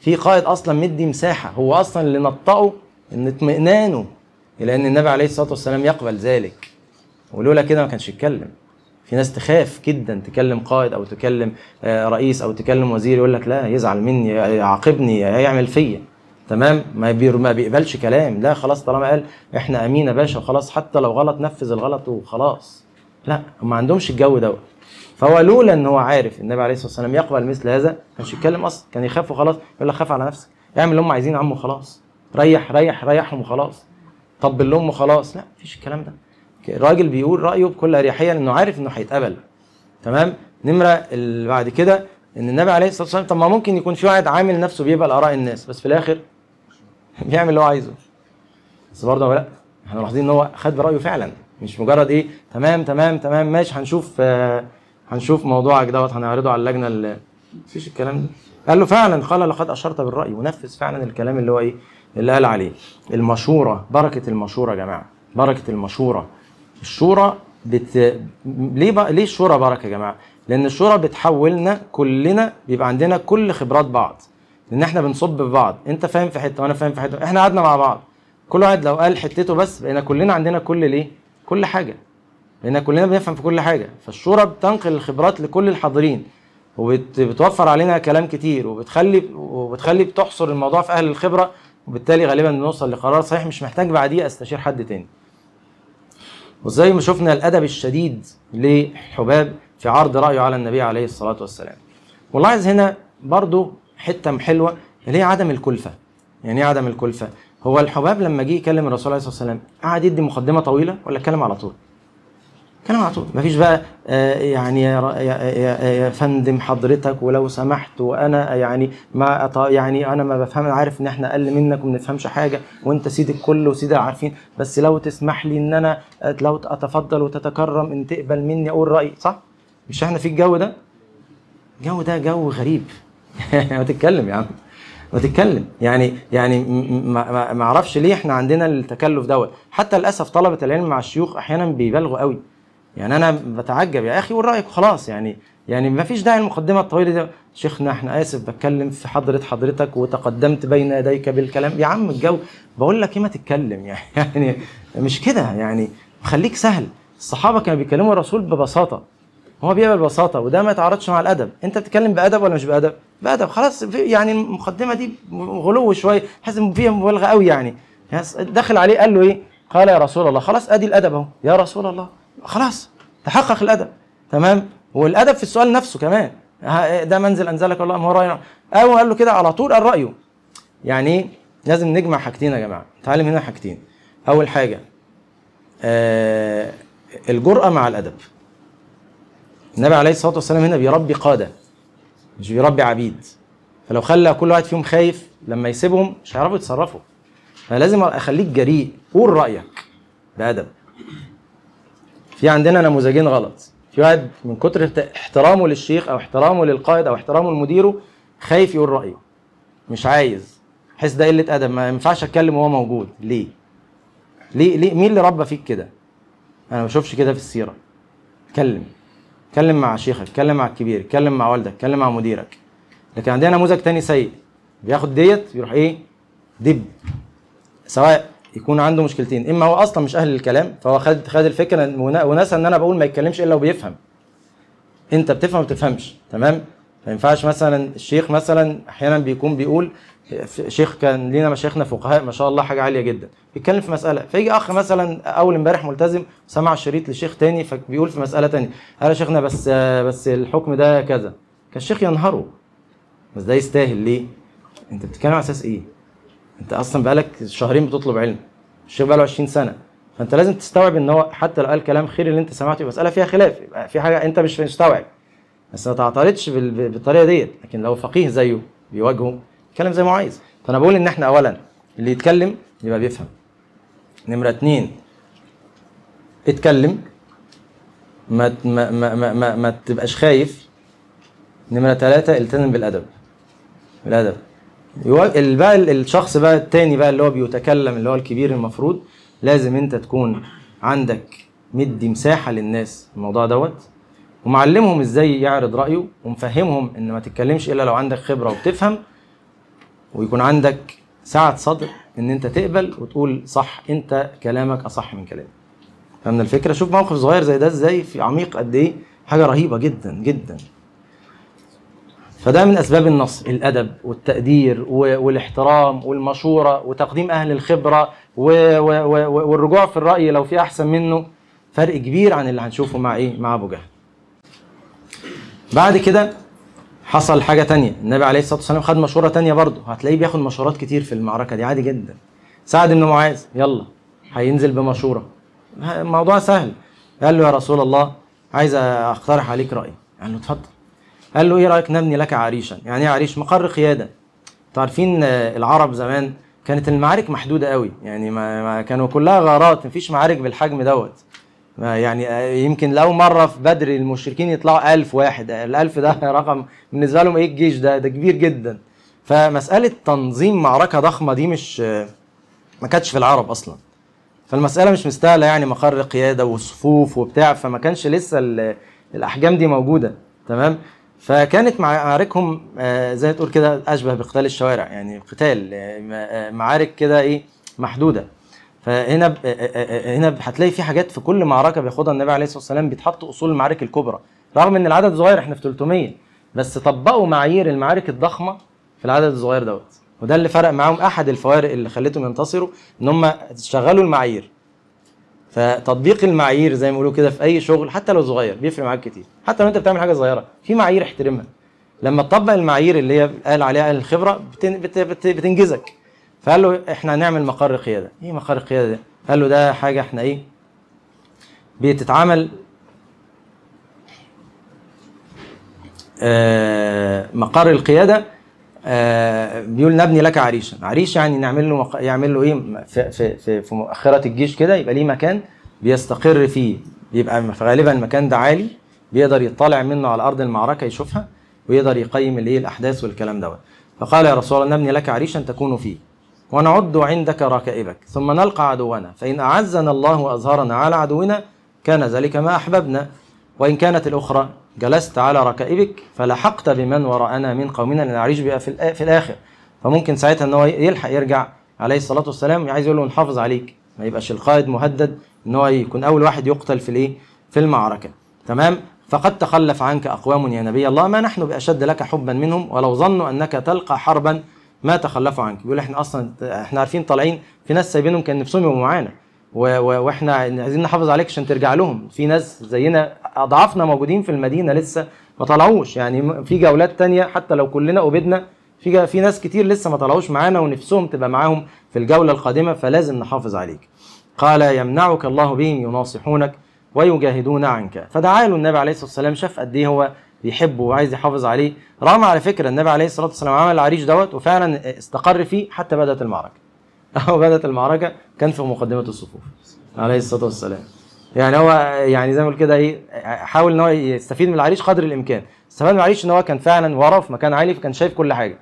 في قائد اصلا مدي مساحه، هو اصلا اللي نطقه ان اطمئنانه، لان النبي عليه الصلاه والسلام يقبل ذلك، ولولا كده ما كانش يتكلم. في ناس تخاف جدا تكلم قائد او تكلم رئيس او تكلم وزير، يقول لك لا يزعل مني، يعاقبني، هيعمل فيا، تمام؟ ما بيقبلش كلام، لا خلاص طالما قال احنا امين يا باشا وخلاص، حتى لو غلط نفذ الغلط وخلاص. لا ما عندهمش الجو دوت. فهو لولا ان هو عارف النبي عليه الصلاه والسلام يقبل مثل هذا ما كانش يتكلم اصلا، كان يخاف وخلاص. يقول لك خاف على نفسك، اعمل اللي هم عايزينه يا عم وخلاص، ريحهم وخلاص، طبل لهم وخلاص. لا مفيش الكلام ده، الراجل بيقول رايه بكل اريحيه لانه عارف انه هيتقبل، تمام؟ نمره اللي بعد كده ان النبي عليه الصلاه والسلام، طب ما ممكن يكون في واحد عامل نفسه بيقبل اراء الناس بس في الاخر بيعمل اللي هو عايزه، بس برضه لا، احنا لاحظين ان هو خد برايه فعلا، مش مجرد ايه تمام ماشي هنشوف هنشوف موضوعك دوت هنعرضه على اللجنه مفيش الكلام ده. قال له فعلا قال لقد اشرت بالراي، ونفذ فعلا الكلام اللي هو ايه اللي قال عليه. المشوره، بركه المشوره يا جماعه، بركه المشوره. الشورى ليه الشورى بركه يا جماعه؟ لان الشورى بتحولنا كلنا، بيبقى عندنا كل خبرات بعض، لان احنا بنصب ببعض، انت فاهم في حته وانا فاهم في حته، احنا قعدنا مع بعض كل واحد لو قال حتته بس بقينا كلنا عندنا كل ليه كل حاجه، لان كلنا بنفهم في كل حاجه. فالشورى بتنقل الخبرات لكل الحاضرين، وبتوفر علينا كلام كتير، وبتخلي بتحصر الموضوع في اهل الخبره، وبالتالي غالبا بنوصل لقرار صحيح، مش محتاج بعديه استشير حد تاني. وزي ما شفنا الادب الشديد للحباب في عرض رايه على النبي عليه الصلاه والسلام. ولاحظ هنا برضو حته حلوه اللي هي عدم الكلفه. يعني ايه عدم الكلفه؟ هو الحباب لما جه يكلم الرسول عليه الصلاه والسلام قعد يدي مقدمه طويله ولا اتكلم على طول؟ كلام على طول، مفيش بقى يعني يا فندم حضرتك ولو سمحت وانا يعني ما يعني انا ما بفهم، عارف ان احنا اقل منك وما بنفهمش حاجه وانت سيد الكل وسيد العارفين، بس لو تسمح لي ان انا لو اتفضل وتتكرم ان تقبل مني اقول رايي، صح؟ مش احنا في الجو ده؟ الجو ده جو غريب. ما تتكلم يا عم، ما تتكلم، يعني ما اعرفش ليه احنا عندنا التكلف دوت. حتى للاسف طلبه العلم مع الشيوخ احيانا بيبالغوا قوي، يعني انا بتعجب يا اخي، قول رايك وخلاص، يعني ما فيش داعي المقدمه الطويله دي، شيخنا احنا اسف بتكلم في حضره حضرتك وتقدمت بين يديك بالكلام. يا عم الجو، بقول لك ايه ما تتكلم، يعني مش كده، يعني خليك سهل. الصحابه كانوا بيكلموا الرسول ببساطه، هو بيقبل ببساطه، وده ما يتعارضش مع الادب. انت بتتكلم بادب ولا مش بادب؟ بادب. خلاص يعني المقدمه دي غلو شويه، حاسس ان فيها مبالغه قوي، يعني دخل عليه قال له ايه؟ قال يا رسول الله. خلاص ادي الادب اهو، يا رسول الله، خلاص تحقق الادب، تمام. والادب في السؤال نفسه كمان، ده منزل انزلك الله من وراء، او قال له كده على طول قال رايه. يعني ايه؟ لازم نجمع حاجتين يا جماعه، نتعلم هنا حاجتين. اول حاجه الجرأه مع الادب. النبي عليه الصلاه والسلام هنا بيربي قاده مش بيربي عبيد، فلو خلى كل واحد فيهم خايف لما يسيبهم مش هيعرفوا يتصرفوا، فلازم اخليك جريء، قول رايك بادب. في عندنا نموذجين غلط، في واحد من كتر احترامه للشيخ او احترامه للقائد او احترامه لمديره خايف يقول رايه، مش عايز، حس ده قله ادب، ما ينفعش اتكلم وهو موجود. ليه؟ ليه مين اللي ربى فيك كده؟ انا ما بشوفش كده في السيره. اتكلم مع شيخك، اتكلم مع الكبير، اتكلم مع والدك، اتكلم مع مديرك. لكن عندنا نموذج تاني سيء، بياخد ديت بيروح ايه؟ دب. سواء يكون عنده مشكلتين، اما هو اصلا مش اهل للكلام، فهو خد الفكره ونسى ان انا بقول ما يتكلمش الا وبيفهم. انت بتفهم وما بتفهمش، تمام؟ ما ينفعش مثلا الشيخ مثلا احيانا بيكون بيقول، شيخ كان لينا مشايخنا فقهاء ما شاء الله حاجه عاليه جدا، بيتكلم في مساله، فيجي اخ مثلا اول امبارح ملتزم سمع شريط لشيخ تاني فبيقول في مساله تانيه، قال يا شيخنا بس الحكم ده كذا، كان الشيخ ينهره. بس ده يستاهل ليه؟ انت بتتكلم على اساس ايه؟ انت اصلا بقالك شهرين بتطلب علم، الشيخ بقاله 20 سنه، فانت لازم تستوعب ان هو حتى لو قال كلام خير اللي انت سمعته مساله فيها خلاف، يبقى في حاجه انت مش مستوعب، بس ما تعترضش بالطريقه ديت. لكن لو فقيه زيه بيواجهه يتكلم زي ما هو عايز. فانا بقول ان احنا اولا اللي يتكلم يبقى بيفهم. نمره اتنين، اتكلم، ما ما ما ما, ما, ما تبقاش خايف. نمره ثلاثه، التزم بالادب. بقى الشخص بقى التاني بقى اللي هو بيتكلم، اللي هو الكبير، المفروض لازم انت تكون عندك مدي مساحه للناس الموضوع دوت، ومعلمهم ازاي يعرض رايه، ومفهمهم ان ما تتكلمش الا لو عندك خبره وبتفهم، ويكون عندك سعة صدر ان انت تقبل وتقول صح، انت كلامك اصح من كلامي. فهمنا الفكره؟ شوف موقف صغير زي ده ازاي في عميق قد ايه، حاجه رهيبه جدا جدا. فده من اسباب النصر، الادب والتقدير والاحترام والمشوره وتقديم اهل الخبره والرجوع في الراي لو في احسن منه. فرق كبير عن اللي هنشوفه مع ايه؟ مع ابو جهل. بعد كده حصل حاجه تانية، النبي عليه الصلاه والسلام خد مشوره تانية برضه، هتلاقيه بياخد مشورات كتير في المعركه دي عادي جدا. سعد بن معاذ يلا هينزل بمشوره، الموضوع سهل، قال له يا رسول الله عايز اقترح عليك رايي، قال له اتفضل. قال له ايه رايك نبني لك عريشا؟ يعني ايه عريش؟ مقر قياده. تعرفين العرب زمان كانت المعارك محدوده قوي، يعني ما كانوا كلها غارات، مفيش معارك بالحجم دوت. يعني يمكن لو مره في بدر المشركين يطلعوا 1000 واحد، ال1000 ده رقم بالنسبه لهم ايه؟ الجيش ده كبير جدا. فمساله تنظيم معركه ضخمه دي مش، ما كانتش في العرب اصلا، فالمساله مش مستاهله يعني مقر قياده وصفوف وبتاع، فما كانش لسه الاحجام دي موجوده، تمام. فكانت معاركهم زي تقول كده اشبه بقتال الشوارع، يعني قتال معارك كده ايه محدوده. فهنا هتلاقي في حاجات في كل معركه بياخدها النبي عليه الصلاه والسلام، بيتحط اصول المعارك الكبرى، رغم ان العدد صغير، احنا في 300، بس طبقوا معايير المعارك الضخمه في العدد الصغير دوت، وده اللي فرق معاهم. احد الفوارق اللي خلتهم ينتصروا ان هم شغلوا المعايير. فتطبيق المعايير زي ما بيقولوا كده في اي شغل حتى لو صغير بيفرق معاك كتير، حتى لو انت بتعمل حاجه صغيره في معايير احترمها. لما تطبق المعايير اللي هي قال عليها اهل الخبره بتنجزك. فقال له احنا هنعمل مقر قياده. ايه مقر قياده ده؟ قال له ده حاجه احنا ايه؟ بتتعمل مقر القيادة بيقول نبني لك عريشا. عريش يعني نعمل له يعمل له ايه في مؤخرة الجيش كده، يبقى ليه مكان بيستقر فيه، بيبقى غالبا المكان ده عالي بيقدر يطلع منه على أرض المعركة يشوفها ويقدر يقيم الايه الأحداث والكلام دوت. فقال يا رسول الله نبني لك عريشا تكون فيه ونعد عندك ركائبك ثم نلقى عدونا، فإن أعزنا الله وأظهرنا على عدونا كان ذلك ما أحببنا، وإن كانت الأخرى جلست على ركائبك فلحقت بمن وراءنا من قومنا، لأن العريش بيبقى في الآخر، فممكن ساعتها إن هو يلحق يرجع عليه الصلاة والسلام، عايز يقول له نحافظ عليك، ما يبقاش القائد مهدد إن هو يكون أول واحد يقتل في الإيه؟ في المعركة، تمام؟ فقد تخلف عنك أقوام يا نبي الله ما نحن بأشد لك حبا منهم ولو ظنوا أنك تلقى حربا ما تخلفوا عنك. بيقول احنا اصلا احنا عارفين طالعين في ناس سايبينهم كان نفسهم يبقوا معانا واحنا عايزين نحافظ عليك عشان ترجع لهم، في ناس زينا اضعافنا موجودين في المدينه لسه ما طلعوش، يعني في جولات ثانيه حتى لو كلنا قبضنا في ناس كتير لسه ما طلعوش معانا ونفسهم تبقى معاهم في الجوله القادمه، فلازم نحافظ عليك. قال يمنعك الله بهم يناصحونك ويجاهدون عنك. فدعا له النبي عليه الصلاه والسلام، شاف قد ايه هو بيحبه وعايز يحافظ عليه، رغم على فكره النبي عليه الصلاه والسلام عمل العريش دوت وفعلا استقر فيه حتى بدات المعركه. هو بدات المعركه كان في مقدمه الصفوف عليه الصلاه والسلام. يعني هو يعني زي ما بيقول كده ايه، حاول ان هو يستفيد من العريش قدر الامكان، استفاد من العريش ان هو كان فعلا وراه في مكان عالي فكان شايف كل حاجه.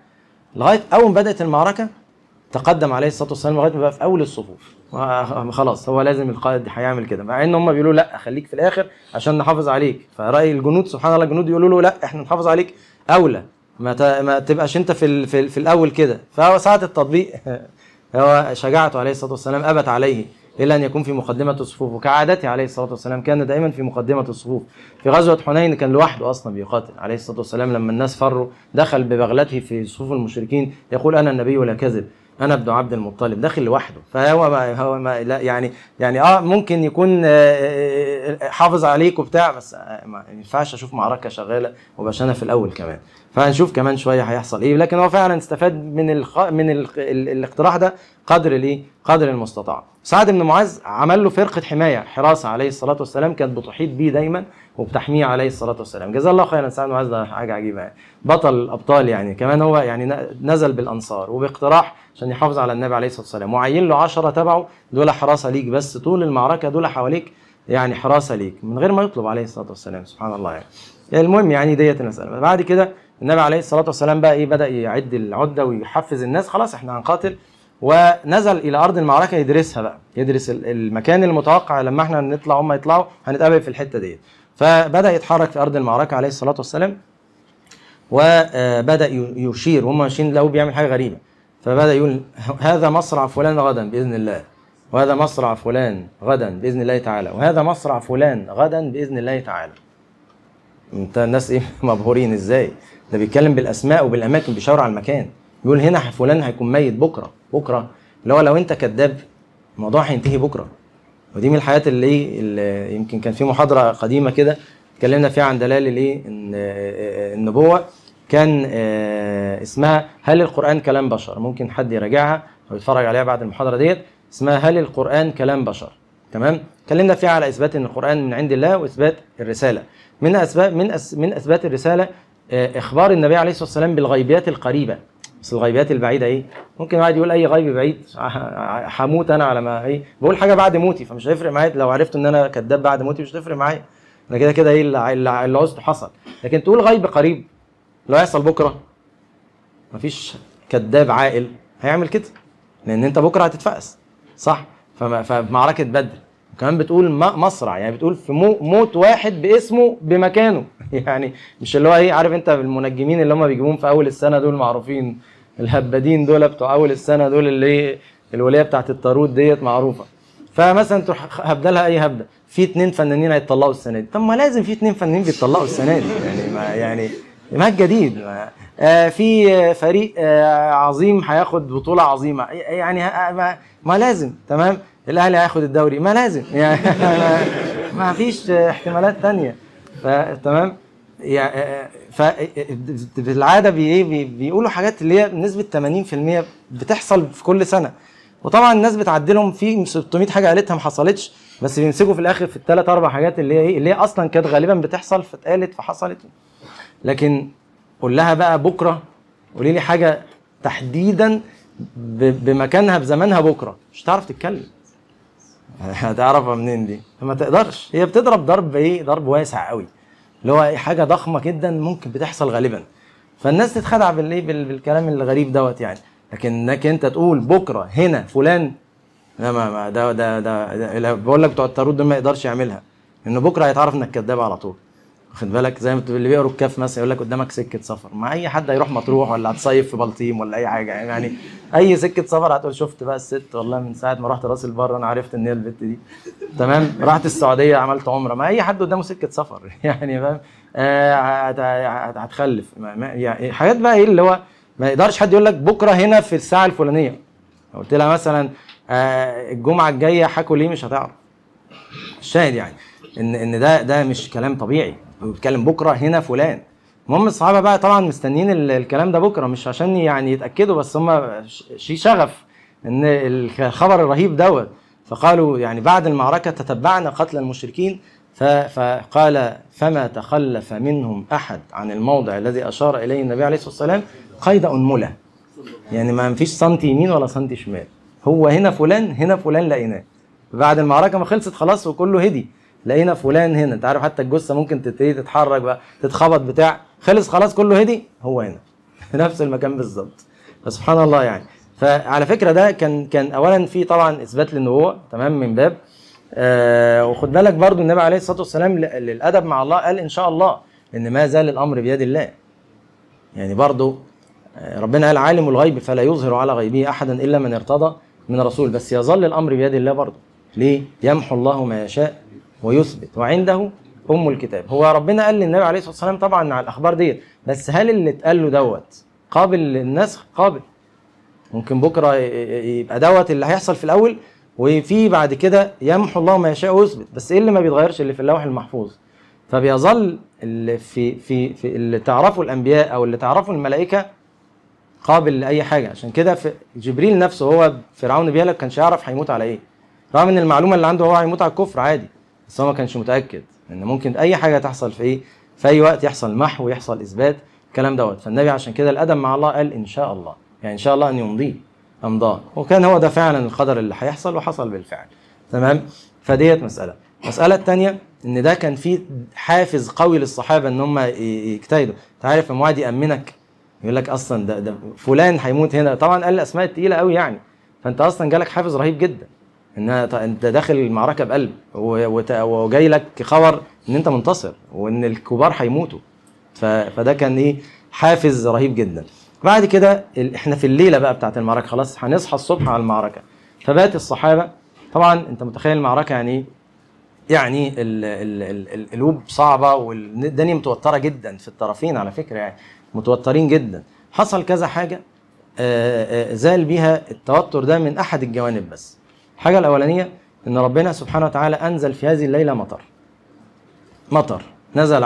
لغايه اول ما بدات المعركه تقدم عليه الصلاه والسلام لغايه ما بقى في اول الصفوف، خلاص هو لازم القائد هيعمل كده، مع ان هم بيقولوا لا خليك في الاخر عشان نحافظ عليك، فراي الجنود سبحان الله الجنود يقولوا له لا احنا نحافظ عليك اولى، ما تبقاش انت في الاول كده، فهو ساعه التطبيق هو شجاعته عليه الصلاه والسلام ابت عليه الا ان يكون في مقدمه الصفوف، وكعادته عليه الصلاه والسلام كان دائما في مقدمه الصفوف. في غزوه حنين كان لوحده اصلا بيقاتل عليه الصلاه والسلام، لما الناس فروا دخل ببغلته في صفوف المشركين يقول انا النبي ولا كذب، أنا ابن عبد المطلب، داخل لوحده، فهو ما لا يعني ممكن يكون حافظ عليك وبتاع، بس ما ينفعش أشوف معركة شغالة وباش أنا في الأول كمان، فهنشوف كمان شوية هيحصل إيه، لكن هو فعلا استفاد من الاقتراح ده قدر الإيه؟ قدر المستطاع. سعد بن معاذ عمل له فرقة حماية حراسة عليه الصلاة والسلام كانت بتحيط بيه دايما وبتحميه عليه الصلاة والسلام، جزاه الله خيرا سعد بن معاذ، ده حاجة عجيبة يعني، بطل الأبطال يعني، كمان هو يعني نزل بالأنصار وباقتراح عشان يحافظ على النبي عليه الصلاة والسلام، وعين له 10 تبعه دول حراسة ليك بس طول المعركة، دول حواليك يعني حراسة ليك من غير ما يطلب عليه الصلاة والسلام، سبحان الله يعني المهم يعني ديت المسألة. بعد كده النبي عليه الصلاة والسلام بقى إيه بدأ يعد العدة ويحفز الناس، خلاص إحنا هنقاتل، ونزل الى ارض المعركه يدرسها بقى، يدرس المكان المتوقع لما احنا نطلع هم يطلعوا هنتقابل في الحته ديت، فبدا يتحرك في ارض المعركه عليه الصلاه والسلام وبدا يشير وهم ماشيين لقوا بيعمل حاجه غريبه، فبدا يقول هذا مصرع فلان غدا باذن الله، وهذا مصرع فلان غدا باذن الله تعالى، وهذا مصرع فلان غدا باذن الله تعالى. انت الناس ايه مبهورين ازاي؟ ده بيتكلم بالاسماء وبالاماكن، بيشاور على المكان، يقول هنا فلان هيكون ميت بكره، اللي هو لو انت كذاب الموضوع هينتهي بكره. ودي من الحاجات اللي ايه اللي يمكن كان في محاضره قديمه كده اتكلمنا فيها عن دلائل الايه النبوه، كان اسمها هل القران كلام بشر، ممكن حد يراجعها او يتفرج عليها بعد المحاضره ديت، اسمها هل القران كلام بشر، تمام؟ اتكلمنا فيها على اثبات ان القران من عند الله واثبات الرساله، من اسباب من اثبات الرساله اخبار النبي عليه الصلاه والسلام بالغيبيات القريبه، بس الغيبيات البعيده ايه؟ ممكن واحد يقول اي غيب بعيد هموت انا على ما ايه؟ بقول حاجه بعد موتي فمش هيفرق معايا، لو عرفت ان انا كذاب بعد موتي مش هتفرق معايا. انا كده كده ايه اللي عوزته حصل، لكن تقول غيب قريب لو هيحصل بكره مفيش كذاب عاقل هيعمل كده، لان انت بكره هتتفقس، صح؟ فمعركه بدر، وكمان بتقول مصرع، يعني بتقول في موت واحد باسمه بمكانه، يعني مش اللي هو ايه عارف انت المنجمين اللي هم بيجيبوهم في اول السنه دول معروفين، الهبادين دول بتوع اول السنه دول اللي ايه الوليه بتاعت الطاروت ديت معروفه، فمثلا تروح هبدا لها اي هبدا في 2 فنانين هيتطلقوا السنه دي، طب ما لازم في 2 فنانين بيتطلقوا السنه دي، يعني ما الجديد؟ في فريق عظيم هياخد بطوله عظيمه، يعني ما لازم، تمام؟ الاهلي هياخد الدوري، ما لازم يعني ما فيش احتمالات ثانيه، تمام؟ يعني بالعاده بيقولوا حاجات اللي هي بنسبه 80% بتحصل في كل سنه، وطبعا الناس بتعدلهم في 600 حاجه قالتها ما حصلتش، بس بيمسكوا في الاخر في الثلاث اربع حاجات اللي هي اصلا كانت غالبا بتحصل فاتقالت فحصلت، لكن قول لها بقى بكرة قولي لي حاجة تحديدا بمكانها بزمانها بكرة، مش هتعرف تتكلم. هتعرفها منين دي؟ ما تقدرش، هي بتضرب ضرب ايه؟ ضرب واسع قوي، اللي هو حاجة ضخمة جدا ممكن بتحصل غالبا، فالناس تتخدع بالايه؟ بالكلام الغريب دوت يعني. لكن انك انت تقول بكرة هنا فلان، لا ما ده ده ده, ده بقول لك بتوع التاروت ده ما يقدرش يعملها، انه بكرة هيتعرف انك كداب على طول. واخد بالك؟ زي ما اللي بيقروا الكاف مثلا يقول لك قدامك سكه سفر، مع اي حد هيروح مطروح ولا هتصيف في بلطيم ولا اي حاجه يعني، اي سكه سفر هتقول شفت بقى الست والله من ساعه ما رحت راس البر انا عرفت ان هي البت دي، تمام، رحت السعوديه عملت عمره، ما اي حد قدامه سكه سفر يعني، فاهم؟ هتخلف يعني حاجات بقى ايه اللي هو ما يقدرش حد يقول لك بكره هنا في الساعه الفلانيه. لو قلت لها مثلا الجمعه الجايه حكوا ليه، مش هتعرف. الشاهد يعني ان ده مش كلام طبيعي، بيتكلم بكره هنا فلان. المهم الصحابه بقى طبعا مستنيين الكلام ده بكره، مش عشان يعني يتاكدوا، بس هم شي شغف ان الخبر الرهيب دوت. فقالوا يعني بعد المعركه تتبعنا قتل المشركين، فقال فما تخلف منهم احد عن الموضع الذي اشار اليه النبي عليه الصلاه والسلام قيد انمله، يعني ما فيش سنتي يمين ولا سنتي شمال، هو هنا فلان هنا فلان لقيناه. بعد المعركه ما خلصت خلاص وكله هدي، لقينا فلان هنا، انت عارف حتى الجثه ممكن تبتدي تتحرك بقى تتخبط بتاع، خلص خلاص كله هدي، هو هنا في نفس المكان بالظبط. فسبحان الله يعني. فعلى فكره ده كان اولا في طبعا اثبات للنبوه، تمام، من باب وخد بالك برضو النبي عليه الصلاه والسلام للادب مع الله قال ان شاء الله، ان ما زال الامر بيد الله. يعني برضو ربنا قال عالم الغيب فلا يظهر على غيبه احدا الا من ارتضى من رسول، بس يظل الامر بيد الله برضو. ليه؟ يمحو الله ما يشاء ويثبت وعنده ام الكتاب. هو ربنا قال للنبي عليه الصلاه والسلام طبعا على الاخبار ديت، بس هل اللي اتقال له دوت قابل للنسخ؟ قابل. ممكن بكره يبقى دوت اللي هيحصل في الاول، وفي بعد كده يمحو الله ما يشاء ويثبت، بس ايه اللي ما بيتغيرش؟ اللي في اللوح المحفوظ. فبيظل اللي في اللي تعرفه الانبياء او اللي تعرفه الملائكه قابل لاي حاجه. عشان كده في جبريل نفسه هو فرعون بيقول لك كانش يعرف هيموت على ايه، رغم ان المعلومه اللي عنده هو هيموت على الكفر عادي، بس هو ما كانش متاكد ان ممكن اي حاجه تحصل في ايه؟ في اي وقت يحصل محو يحصل اثبات الكلام دوت. فالنبي عشان كده الادب مع الله قال ان شاء الله، يعني ان شاء الله ان يمضيه امضاه، وكان هو ده فعلا القدر اللي هيحصل وحصل بالفعل، تمام. فديت مساله. المساله الثانيه ان ده كان فيه حافز قوي للصحابه ان هم يجتهدوا. انت عارف لما واحد يامنك يقول لك اصلا ده فلان هيموت هنا، طبعا قال الاسماء الثقيله قوي يعني، فانت اصلا جالك حافز رهيب جدا ان انت داخل المعركه بقلب، وجاي لك خبر ان انت منتصر وان الكبار هيموتوا، فده كان ايه؟ حافز رهيب جدا. بعد كده احنا في الليله بقى بتاعت المعركه، خلاص هنصحى الصبح على المعركه، فبات الصحابه طبعا انت متخيل المعركه يعني ايه؟ يعني القلوب صعبه والدنيا متوتره جدا في الطرفين على فكره، يعني متوترين جدا. حصل كذا حاجه زال بيها التوتر ده من احد الجوانب. بس الحاجة الأولانية إن ربنا سبحانه وتعالى أنزل في هذه الليلة مطر نزل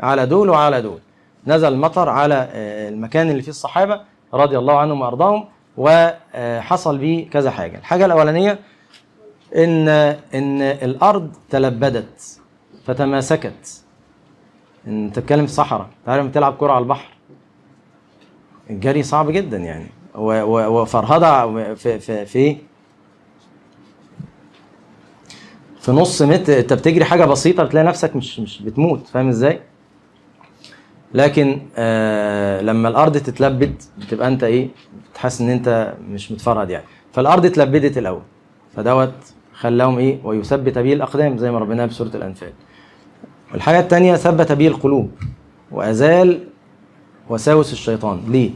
على دول وعلى دول، نزل مطر على المكان اللي فيه الصحابة رضي الله عنهم وأرضاهم، وحصل بيه كذا حاجة. الحاجة الأولانية إن الأرض تلبدت فتماسكت. إن تتكلم في صحراء، تعرف تلعب كرة على البحر الجري صعب جدا يعني، وفرهدة في نص متر، انت بتجري حاجه بسيطه بتلاقي نفسك مش بتموت، فاهم ازاي؟ لكن لما الارض تتلبد بتبقى انت ايه؟ بتحس ان انت مش متفرد يعني. فالارض اتلبدت الاول، فدوت خلاهم ايه؟ ويثبت به الاقدام زي ما ربنا قال في سوره الانفال. والحاجه الثانيه ثبت به القلوب وازال وساوس الشيطان. ليه؟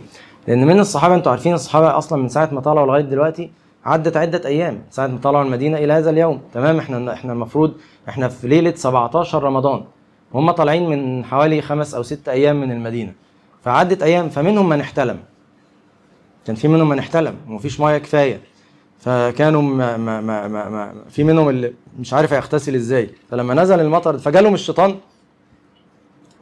لان من الصحابه، انتوا عارفين الصحابه اصلا من ساعه ما طلعوا لغايه دلوقتي عدت عدة أيام، ساعة ما طلعوا المدينة إلى هذا اليوم، تمام. إحنا المفروض إحنا في ليلة 17 رمضان، وهم طالعين من حوالي 5 أو 6 أيام من المدينة، فعدت أيام. فمنهم من احتلم، كان في منهم من احتلم ومفيش مية كفاية، فكانوا في منهم اللي مش عارف هيغتسل إزاي، فلما نزل المطر فجالهم الشيطان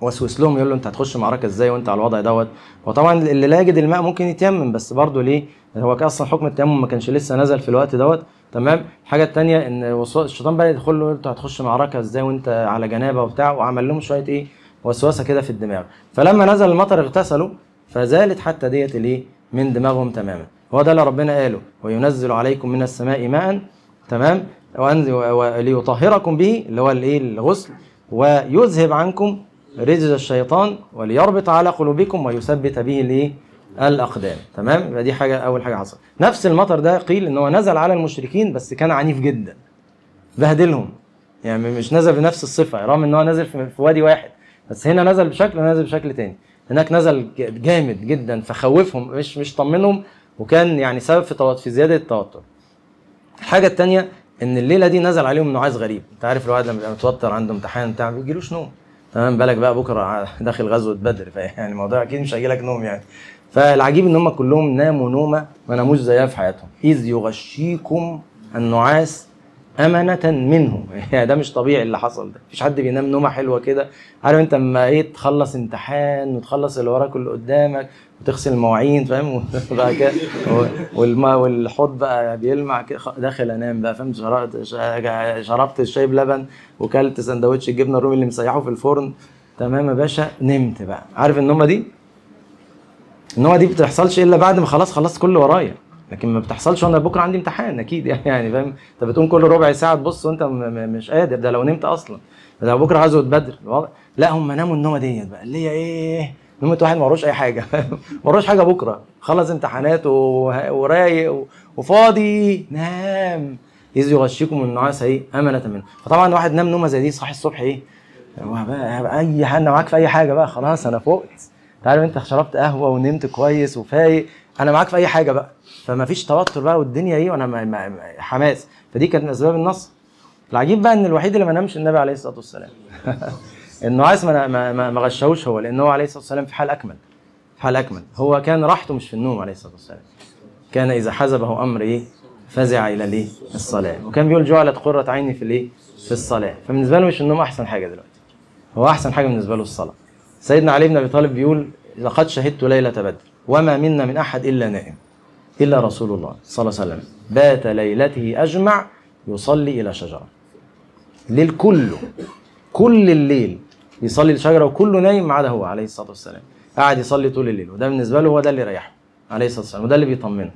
وسوس لهم يقول له انت هتخش معركه ازاي وانت على الوضع دوت. وطبعا اللي لا يجد الماء ممكن يتيمم، بس برضه ليه؟ هو اصلا حكم التيمم ما كانش لسه نزل في الوقت دوت، تمام. الحاجه الثانيه ان الشيطان بقى يدخل له انت هتخش معركه ازاي وانت على جنابه وبتاع، وعمل لهم شويه ايه؟ وسوسه كده في الدماغ، فلما نزل المطر اغتسلوا فزالت حتى ديت الايه من دماغهم تماما. هو ده اللي ربنا قاله وينزل عليكم من السماء ماء، تمام، وليطهركم به اللي هو الايه الغسل، ويذهب عنكم رجز الشيطان وليربط على قلوبكم ويثبت به الايه الاقدام، تمام. يبقى دي حاجه، اول حاجه حصلت. نفس المطر ده قيل ان هو نزل على المشركين بس كان عنيف جدا بهدلهم، يعني مش نزل بنفس الصفه رغم ان هو نزل في وادي واحد، بس هنا نزل بشكل ونزل بشكل تاني. هناك نزل جامد جدا فخوفهم، مش طمنهم، وكان يعني سبب في زياده التوتر. الحاجه الثانيه ان الليله دي نزل عليهم نعاس غريب، انت عارف الواحد لما بيبقى متوتر عنده امتحان بتاع ما بيجيلوش نوم، تمام، بالك بقى بكره داخل غزوه بدر، فيعني الموضوع اكيد مش هيجيلك نوم يعني. فالعجيب ان هم كلهم ناموا نومه ما ناموش زيها في حياتهم. اذ يغشيكم النعاس امنه منه، يعني ده مش طبيعي اللي حصل ده، مفيش حد بينام نومه حلوه كده، عارف انت لما ايه تخلص امتحان وتخلص اللي وراك واللي قدامك وتغسل المواعين، فاهم بقى كده، والحوض بقى بيلمع كده، داخل انام بقى، فاهم، شربت الشاي بلبن وكلت سندوتش الجبنه الرومي اللي مسيحه في الفرن، تمام يا باشا، نمت بقى. عارف النومه دي؟ النومه دي بتحصلش الا بعد ما خلاص خلصت كل ورايا، لكن ما بتحصلش وانا بكره عندي امتحان اكيد يعني، فاهم، انت بتقوم كل ربع ساعه تبص وانت مش قادر، ده لو نمت اصلا، ده بكره غزوه بدر الوضع. لا، هم ناموا النومه ديت بقى اللي هي ايه، نومه واحد ما وروش اي حاجه ما وروش حاجه، بكره خلص امتحانات ورايق وفاضي، نام. اذ يغشيكم النعاس ايه امنه منه. فطبعا واحد نام نومه زي دي صاحي الصبح ايه بقى، اي حاجه معاك في اي حاجه بقى، خلاص انا فقت، تعرف انت شربت قهوه ونمت كويس وفايق، انا معاك في اي حاجه بقى، فما فيش توتر بقى والدنيا ايه وانا حماس. فدي كانت من اسباب النصر. العجيب بقى ان الوحيد اللي ما نامش النبي عليه الصلاه والسلام النعاس ما غشوش هو، لان هو عليه الصلاه والسلام في حال اكمل، في حال اكمل، هو كان راحته مش في النوم عليه الصلاه والسلام. كان اذا حزبه امر ايه فزع الى الايه الصلاه، وكان بيقول جعلت قره عيني في الايه في الصلاه، فبالنسبه له مش النوم احسن حاجه دلوقتي، هو احسن حاجه بالنسبه له الصلاه. سيدنا علي بن ابي طالب بيقول لقد شهدت ليله بدر وما منا من احد الا نائم الا رسول الله صلى الله عليه وسلم بات ليلته اجمع يصلي الى شجره. الليل كله، كل الليل يصلي لشجره وكله نايم ما عدا هو عليه الصلاه والسلام، قاعد يصلي طول الليل، وده بالنسبه له هو ده اللي يريحه عليه الصلاه والسلام، وده اللي بيطمنه،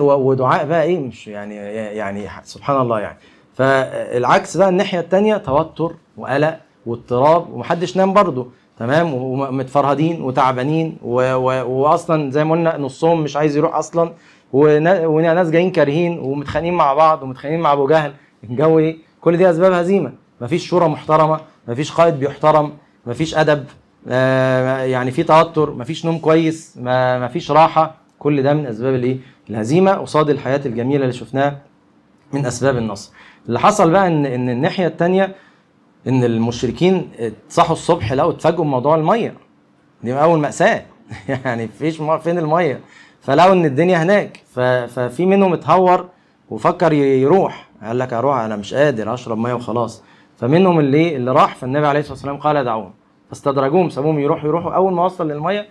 ودعاء بقى ايه مش يعني سبحان الله يعني. فالعكس بقى الناحيه الثانيه توتر وقلق واضطراب ومحدش نام برضه، تمام، ومتفرهدين وتعبانين واصلا زي ما قلنا نصهم مش عايز يروح اصلا، وناس جايين كارهين ومتخانقين مع بعض ومتخانقين مع ابو جهل، الجو ايه؟ كل دي اسباب هزيمه، مفيش شورى محترمه، مفيش قائد بيحترم، مفيش ادب، يعني في توتر، مفيش نوم كويس، مفيش راحه، كل ده من اسباب الايه؟ الهزيمه قصاد الحياه الجميله اللي شفناها من اسباب النصر. اللي حصل بقى ان الناحيه الثانيه ان المشركين صحوا الصبح لقوا اتفاجئوا بموضوع الميه، دي اول مأساة يعني مفيش فين الميه، فلقوا ان الدنيا هناك، ففي منهم اتهور وفكر يروح، قال لك اروح انا مش قادر اشرب ميه وخلاص، فمنهم اللي راح، فالنبي عليه الصلاه والسلام قال دعوهم، فاستدرجوهم، سابوهم يروحوا، اول ما وصل للميه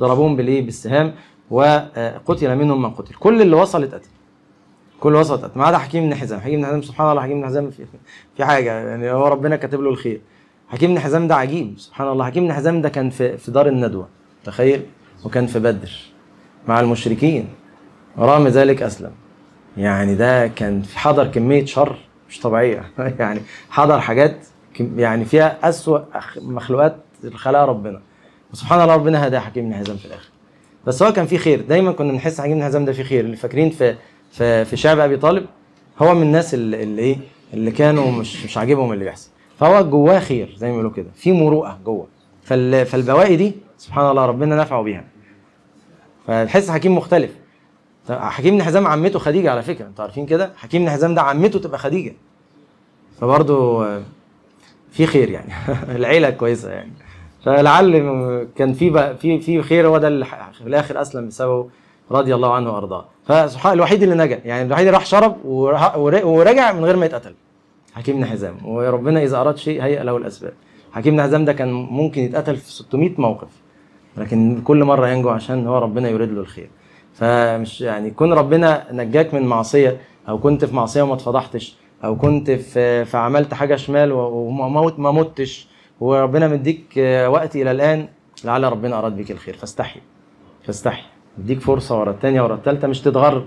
ضربوهم بالسهام وقتل منهم من قتل، كل اللي وصلت قتل، كل وسط ما عدا حكيم بن حزام. حكيم بن حزام سبحان الله، حكيم بن حزام في حاجه يعني، هو ربنا كاتب له الخير. حكيم بن حزام ده عجيب سبحان الله، حكيم بن حزام ده كان في دار الندوه، تخيل، وكان في بدر مع المشركين، ورغم ذلك اسلم، يعني ده كان حضر كميه شر مش طبيعيه يعني حضر حاجات يعني فيها اسوأ مخلوقات خلقها ربنا، وسبحان الله ربنا هدى حكيم بن حزام في الاخر، بس هو كان فيه خير. دايما كنا بنحس حكيم بن حزام ده فيه خير، اللي فاكرين في شعب ابي طالب هو من الناس اللي كانوا مش عاجبهم اللي بيحصل، فهو جواه خير زي ما بيقولوا كده، في مروءه جوه، فالبواقي دي سبحان الله ربنا نفعه بيها، فتحس حكيم مختلف. حكيم بن حزام عمته خديجه على فكره، انتوا عارفين كده، حكيم بن حزام ده عمته تبقى خديجه، فبرضه في خير يعني العيله كويسه يعني، فلعل كان في خير، هو ده اللي في الاخر اسلم بسببه رضي الله عنه وارضاه. فسبحان الوحيد اللي نجا، يعني الوحيد اللي راح شرب ورجع من غير ما يتقتل، حكيم بن حزام، وربنا اذا اراد شيء هيئ له الاسباب. حكيم بن حزام ده كان ممكن يتقتل في 600 موقف، لكن كل مره ينجو عشان هو ربنا يريد له الخير. فمش يعني كون ربنا نجاك من معصيه، او كنت في معصيه وما اتفضحتش، او كنت في عملت حاجه شمال وما متش وربنا مديك وقت إلى الآن، لعل ربنا أراد بك الخير، فاستحي فاستحي، مديك فرصة ورا الثانية ورا الثالثة، مش تتغر،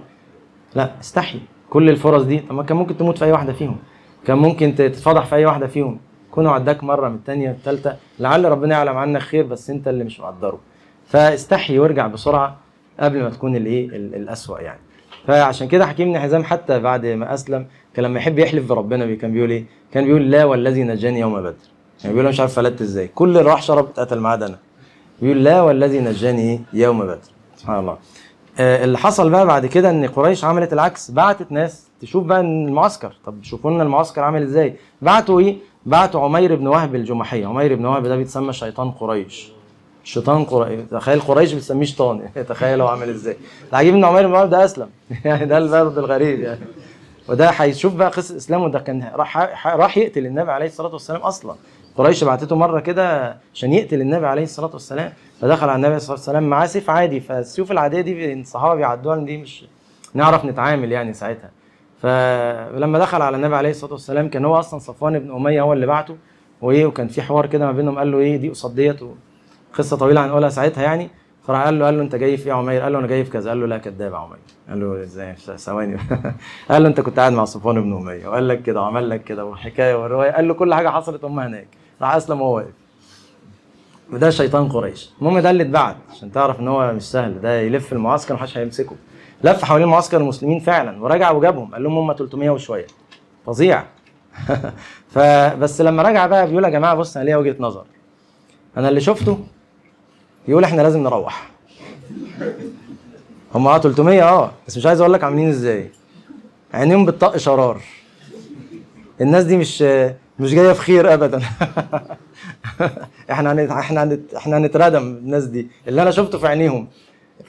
لا استحي كل الفرص دي. طب ما كان ممكن تموت في أي واحدة فيهم، كان ممكن تتفضح في أي واحدة فيهم، كونوا عداك مرة من الثانية الثالثة، لعل ربنا يعلم عنك خير بس أنت اللي مش مقدره، فاستحي وارجع بسرعة قبل ما تكون الإيه الأسوأ يعني. فعشان كده حكيم بن حزام حتى بعد ما أسلم كان لما يحب يحلف بربنا كان بيقول إيه؟ كان بيقول لا والذي نجاني يوم بدر، يعني بيقول مش عارف فلتت إزاي، كل اللي راح شرب اتقتل ما عدا أنا. بيقول لا والذي نجاني يوم بدر، سبحان الله. اللي حصل بقى بعد كده إن قريش عملت العكس، بعتت ناس تشوف بقى المعسكر، طب شوفوا لنا المعسكر عامل إزاي، بعتوا إيه؟ بعتوا عمير بن وهب الجمحي، عمير بن وهب ده بيتسمى شيطان قريش. شيطان قريش، تخيل قريش بتسميه شيطان، تخيل هو عامل ازاي. العجيب ان عمير بن وهب ده اسلم، يعني ده البرد الغريب يعني. وده هيشوف بقى قصه اسلامه، ده كان راح يقتل النبي عليه الصلاه والسلام اصلا. قريش بعتته مره كده عشان يقتل النبي عليه الصلاه والسلام، فدخل على النبي صلى الله عليه وسلم معاه سيف عادي، فالسيوف العاديه دي الصحابه بيعدوها دي مش نعرف نتعامل يعني ساعتها. فلما دخل على النبي عليه الصلاه والسلام كان هو اصلا صفوان بن اميه هو اللي بعته، وايه وكان في حوار كده ما بينهم، قال له ايه دي قصاد ديت، قصه طويله هنقولها ساعتها يعني. فراح قال له انت جاي في ايه يا عمير؟ قال له انا جاي في كذا، قال له لا كذاب يا عمير، قال له ازاي ثواني قال له انت كنت قاعد مع صفوان بن اميه وقال لك كده وعمل لك كده والحكايه والروايه، قال له كل حاجه حصلت هم هناك، راح اسلم وهو واقف. وده شيطان قريش. المهم ده اللي اتبعت عشان تعرف ان هو مش سهل، ده يلف المعسكر محدش هيمسكه، لف حوالين معسكر المسلمين فعلا ورجع وجابهم، قال لهم هم 300 وشويه، فظيع فبس لما رجع بقى بيقول يا جماعه بص انا ليا وجهه نظر، انا اللي شفته يقول احنا لازم نروح. هم 300 بس مش عايز اقول لك عاملين ازاي. عينيهم بتطق شرار. الناس دي مش جايه في خير ابدا. احنا هنتردم الناس دي، اللي انا شفته في عينيهم.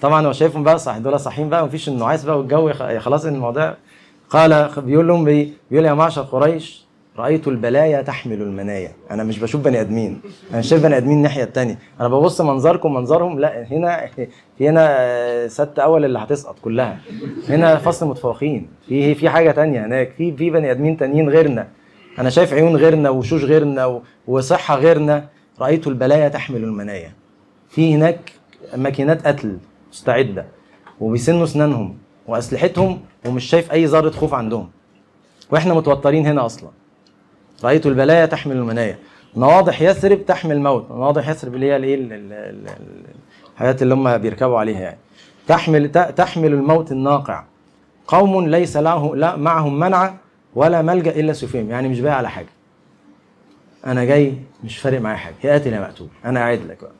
طبعا هو شايفهم بقى صح، دول صاحيين بقى ومفيش النعاس بقى والجو خلاص الموضوع. قال بيقول لهم بيقول يا معشر قريش رأيت البلايا تحمل المنايا، أنا مش بشوف بني آدمين، أنا شايف بني آدمين الناحية التانية، أنا ببص منظركم منظرهم، لا هنا ست أول اللي هتسقط كلها، هنا فصل متفوقين، في حاجة تانية هناك، في بني آدمين تانيين غيرنا، أنا شايف عيون غيرنا وشوش غيرنا وصحة غيرنا، رأيت البلايا تحمل المنايا، في هناك ماكينات قتل مستعدة وبيسنوا أسنانهم وأسلحتهم ومش شايف أي ذرة خوف عندهم، وإحنا متوترين هنا أصلا. رأيت البلايا تحمل المنايا، نواضح يثرب تحمل موت، نواضح يثرب اللي هي الحاجات اللي هم بيركبوا عليها يعني، تحمل الموت الناقع، قوم ليس لا معهم منع ولا ملجأ إلا سفيهم، يعني مش باقي على حاجة، أنا جاي مش فارق معايا حاجة، يا قاتل يا مقتول، أنا قاعد لك بقى،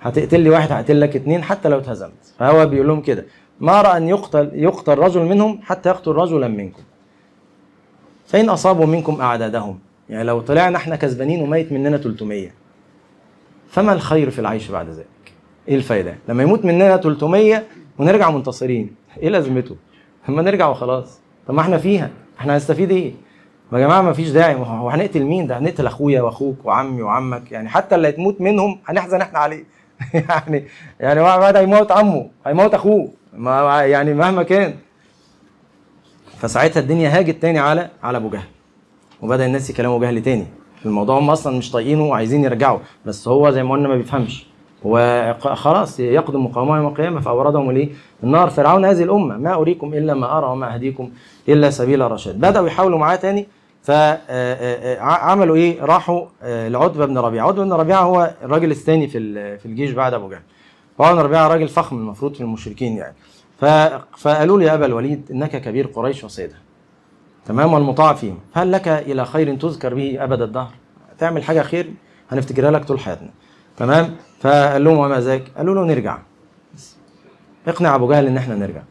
هتقتل لي واحد هقتل لك اتنين حتى لو اتهزمت. فهو بيقول لهم كده، ما أرى أن يقتل رجل منهم حتى يقتل رجلا منكم، فإن أصابوا منكم أعدادهم، يعني لو طلعنا احنا كسبانين وميت مننا 300 فما الخير في العيش بعد ذلك؟ ايه الفايدة؟ لما يموت مننا 300 ونرجع منتصرين، ايه لازمته؟ لما نرجع وخلاص، طب ما احنا فيها، احنا هنستفيد ايه؟ يا جماعة ما فيش داعي، هو هنقتل مين؟ ده هنقتل أخويا وأخوك وعمي وعمك، يعني حتى اللي هتموت منهم هنحزن احنا عليه يعني واحد هيموت عمه، هيموت أخوه، ما يعني مهما كان. فساعتها الدنيا هاجت تاني على ابو جهل، وبدا الناس يكلموا ابو جهل تاني في الموضوع، هم اصلا مش طايقينه وعايزين يرجعوا، بس هو زي ما قلنا ما بيفهمش، هو خلاص يقدم مقاومه يوم القيامه، فاوردهم الايه؟ النار. فرعون هذه الامه ما اريكم الا ما ارى وما اهديكم الا سبيل الرشاد. بداوا يحاولوا معاه تاني، فعملوا ايه؟ راحوا لعتبه بن ربيعه، عتبه بن ربيعه هو الراجل الثاني في الجيش بعد ابو جهل، وعتبه بن ربيعه راجل فخم المفروض في المشركين يعني. فقالوا لي يا أبا الوليد إنك كبير قريش وسيدها تمام والمطاع فيهم، هل لك إلى خير تذكر به أبد الدهر؟ تعمل حاجة خير هنفتكرها لك طول حياتنا تمام. فقال لهم وما ذاك؟ قالوا له نرجع، اقنع أبو جهل إن إحنا نرجع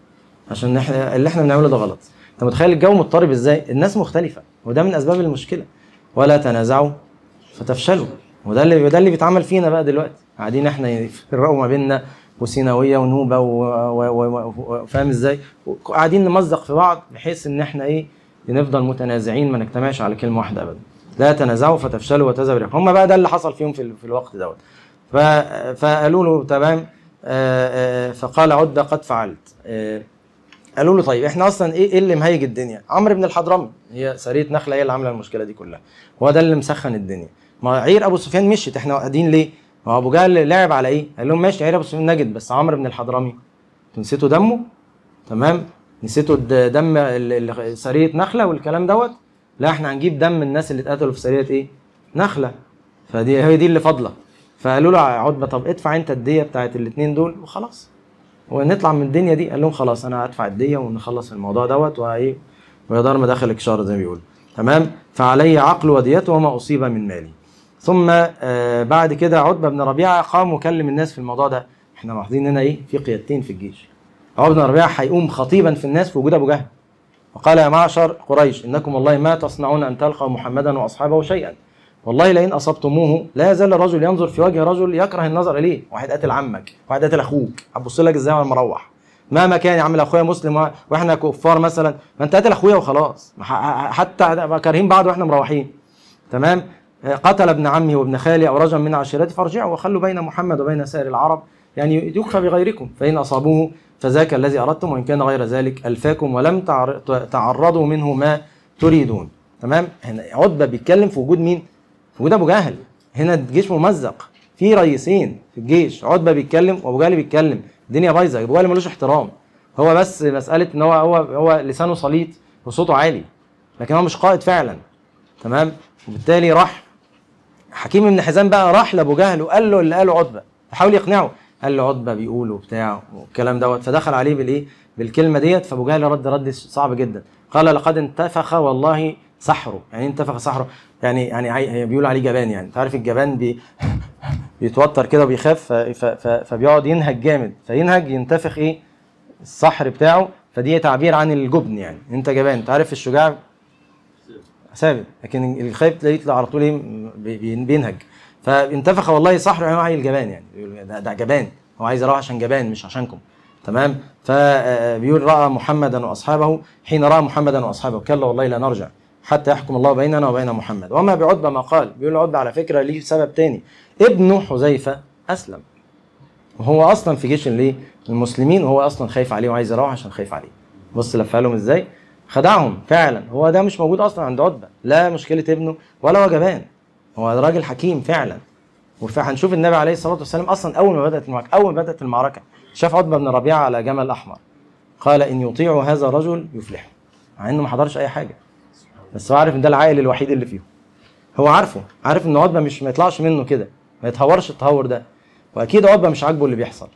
عشان إحنا اللي إحنا بنعمله ده غلط. أنت متخيل الجو مضطرب إزاي؟ الناس مختلفة، وده من أسباب المشكلة، ولا تنازعوا فتفشلوا، وده اللي بيتعمل فينا بقى دلوقتي، قاعدين إحنا يفرقوا ما بيننا وسيناويه ونوبه وفاهم ازاي؟ قاعدين نمزق في بعض بحيث ان احنا ايه؟ نفضل متنازعين ما نجتمعش على كلمه واحده ابدا. لا تنازعوا فتفشلوا وتذهب ريحكم، هم بقى ده اللي حصل فيهم في الوقت دوت. فقالوا له تمام، فقال عده قد فعلت. قالوا له طيب احنا اصلا ايه اللي مهيج الدنيا؟ عمرو بن الحضرمي، هي سريه نخله هي اللي عامله المشكله دي كلها، هو ده اللي مسخن الدنيا. ما عير ابو سفيان مشيت، احنا قاعدين ليه؟ ما هو ابو جهل لعب على ايه؟ قال لهم ماشي عير ابو سفيان نجد، بس عمرو بن الحضرمي نسيتوا دمه، تمام؟ نسيتوا دم سريه نخله والكلام دوت، لا احنا هنجيب دم الناس اللي اتقتلوا في سريه ايه؟ نخله. فدي هي دي اللي فاضله. فقالوا له عتبه طب ادفع انت الديه بتاعت الاثنين دول وخلاص ونطلع من الدنيا دي. قال لهم خلاص انا هدفع الديه ونخلص الموضوع دوت وايه ويا دار مداخلك شر زي ما بيقولوا، تمام؟ فعلي عقل وديته وما اصيب من مالي. ثم بعد كده عتبه بن ربيعه قام وكلم الناس في الموضوع ده. احنا ملاحظين هنا ايه؟ في قيادتين في الجيش. عتبه بن ربيعه هيقوم خطيبا في الناس في وجود ابو جهل. وقال يا معشر قريش انكم والله ما تصنعون ان تلقوا محمدا واصحابه شيئا. والله لئن اصبتموه لا يزال الرجل ينظر في وجه رجل يكره النظر اليه، واحد قتل عمك، واحد قتل اخوك، هتبص لك ازاي وانا مروح؟ مهما كان يا عم اخويا مسلم واحنا كفار مثلا، ما انت قتل اخويا وخلاص، حتى كارهين بعض واحنا مروحين، تمام؟ قتل ابن عمي وابن خالي او رجلا من عشيرتي فارجعوا وخلوا بين محمد وبين سائر العرب يعني يكفى بغيركم، فان اصابوه فذاك الذي اردتم وان كان غير ذلك الفاكم ولم تعرضوا منه ما تريدون، تمام؟ هنا عتبه بيتكلم في وجود مين؟ في وجود ابو جهل. هنا الجيش ممزق، في رئيسين في الجيش، عتبه بيتكلم وابو جهل بيتكلم، الدنيا بايظه، ابو جهل ملوش احترام، هو بس مساله ان هو لسانه سليط وصوته عالي، لكن هو مش قائد فعلا، تمام؟ وبالتالي راح حكيم بن حزام بقى راح لابو جهل وقال له اللي قاله عتبه، حاول يقنعه، قال له عتبه بيقول وبتاع والكلام دوت، فدخل عليه بالايه؟ بالكلمه ديت، فابو جهل رد صعب جدا، قال لقد انتفخ والله سحره. يعني انتفخ سحره يعني بيقولوا عليه جبان، يعني انت عارف الجبان بيتوتر كده وبيخاف فبيقعد ينهج جامد، فينهج ينتفخ ايه؟ السحر بتاعه، فدي تعبير عن الجبن، يعني انت جبان، انت عارف الشجاع ثابت، لكن الخايف تلاقيه يطلع على طول ايه؟ بينهج. فانتفخ والله سحره يعني هو عيل جبان، يعني ده جبان، هو عايز يروح عشان جبان مش عشانكم، تمام؟ فبيقول راى محمدا واصحابه، حين راى محمدا واصحابه كلا والله لا نرجع حتى يحكم الله بيننا وبين محمد. وما بعتبه ما قال، بيقول عتبه على فكره ليه سبب تاني، ابنه حذيفه اسلم وهو اصلا في جيش الايه؟ المسلمين، وهو اصلا خايف عليه وعايز يروح عشان خايف عليه. بص لفها لهم ازاي؟ خدعهم فعلا، هو ده مش موجود اصلا عند عتبه، لا مشكله ابنه ولا هو جبان، هو راجل حكيم فعلا. وهنشوف النبي عليه الصلاه والسلام اصلا اول ما بدات المعركه شاف عتبه بن ربيعه على جمل احمر قال ان يطيعوا هذا الرجل يفلحوا، مع انه ما حضرش اي حاجه، بس هو عارف ان ده العائل الوحيد اللي فيهم، هو عارف ان عتبه مش ما يطلعش منه كده، ما يتهورش التهور ده، واكيد عتبه مش عاجبه اللي بيحصل،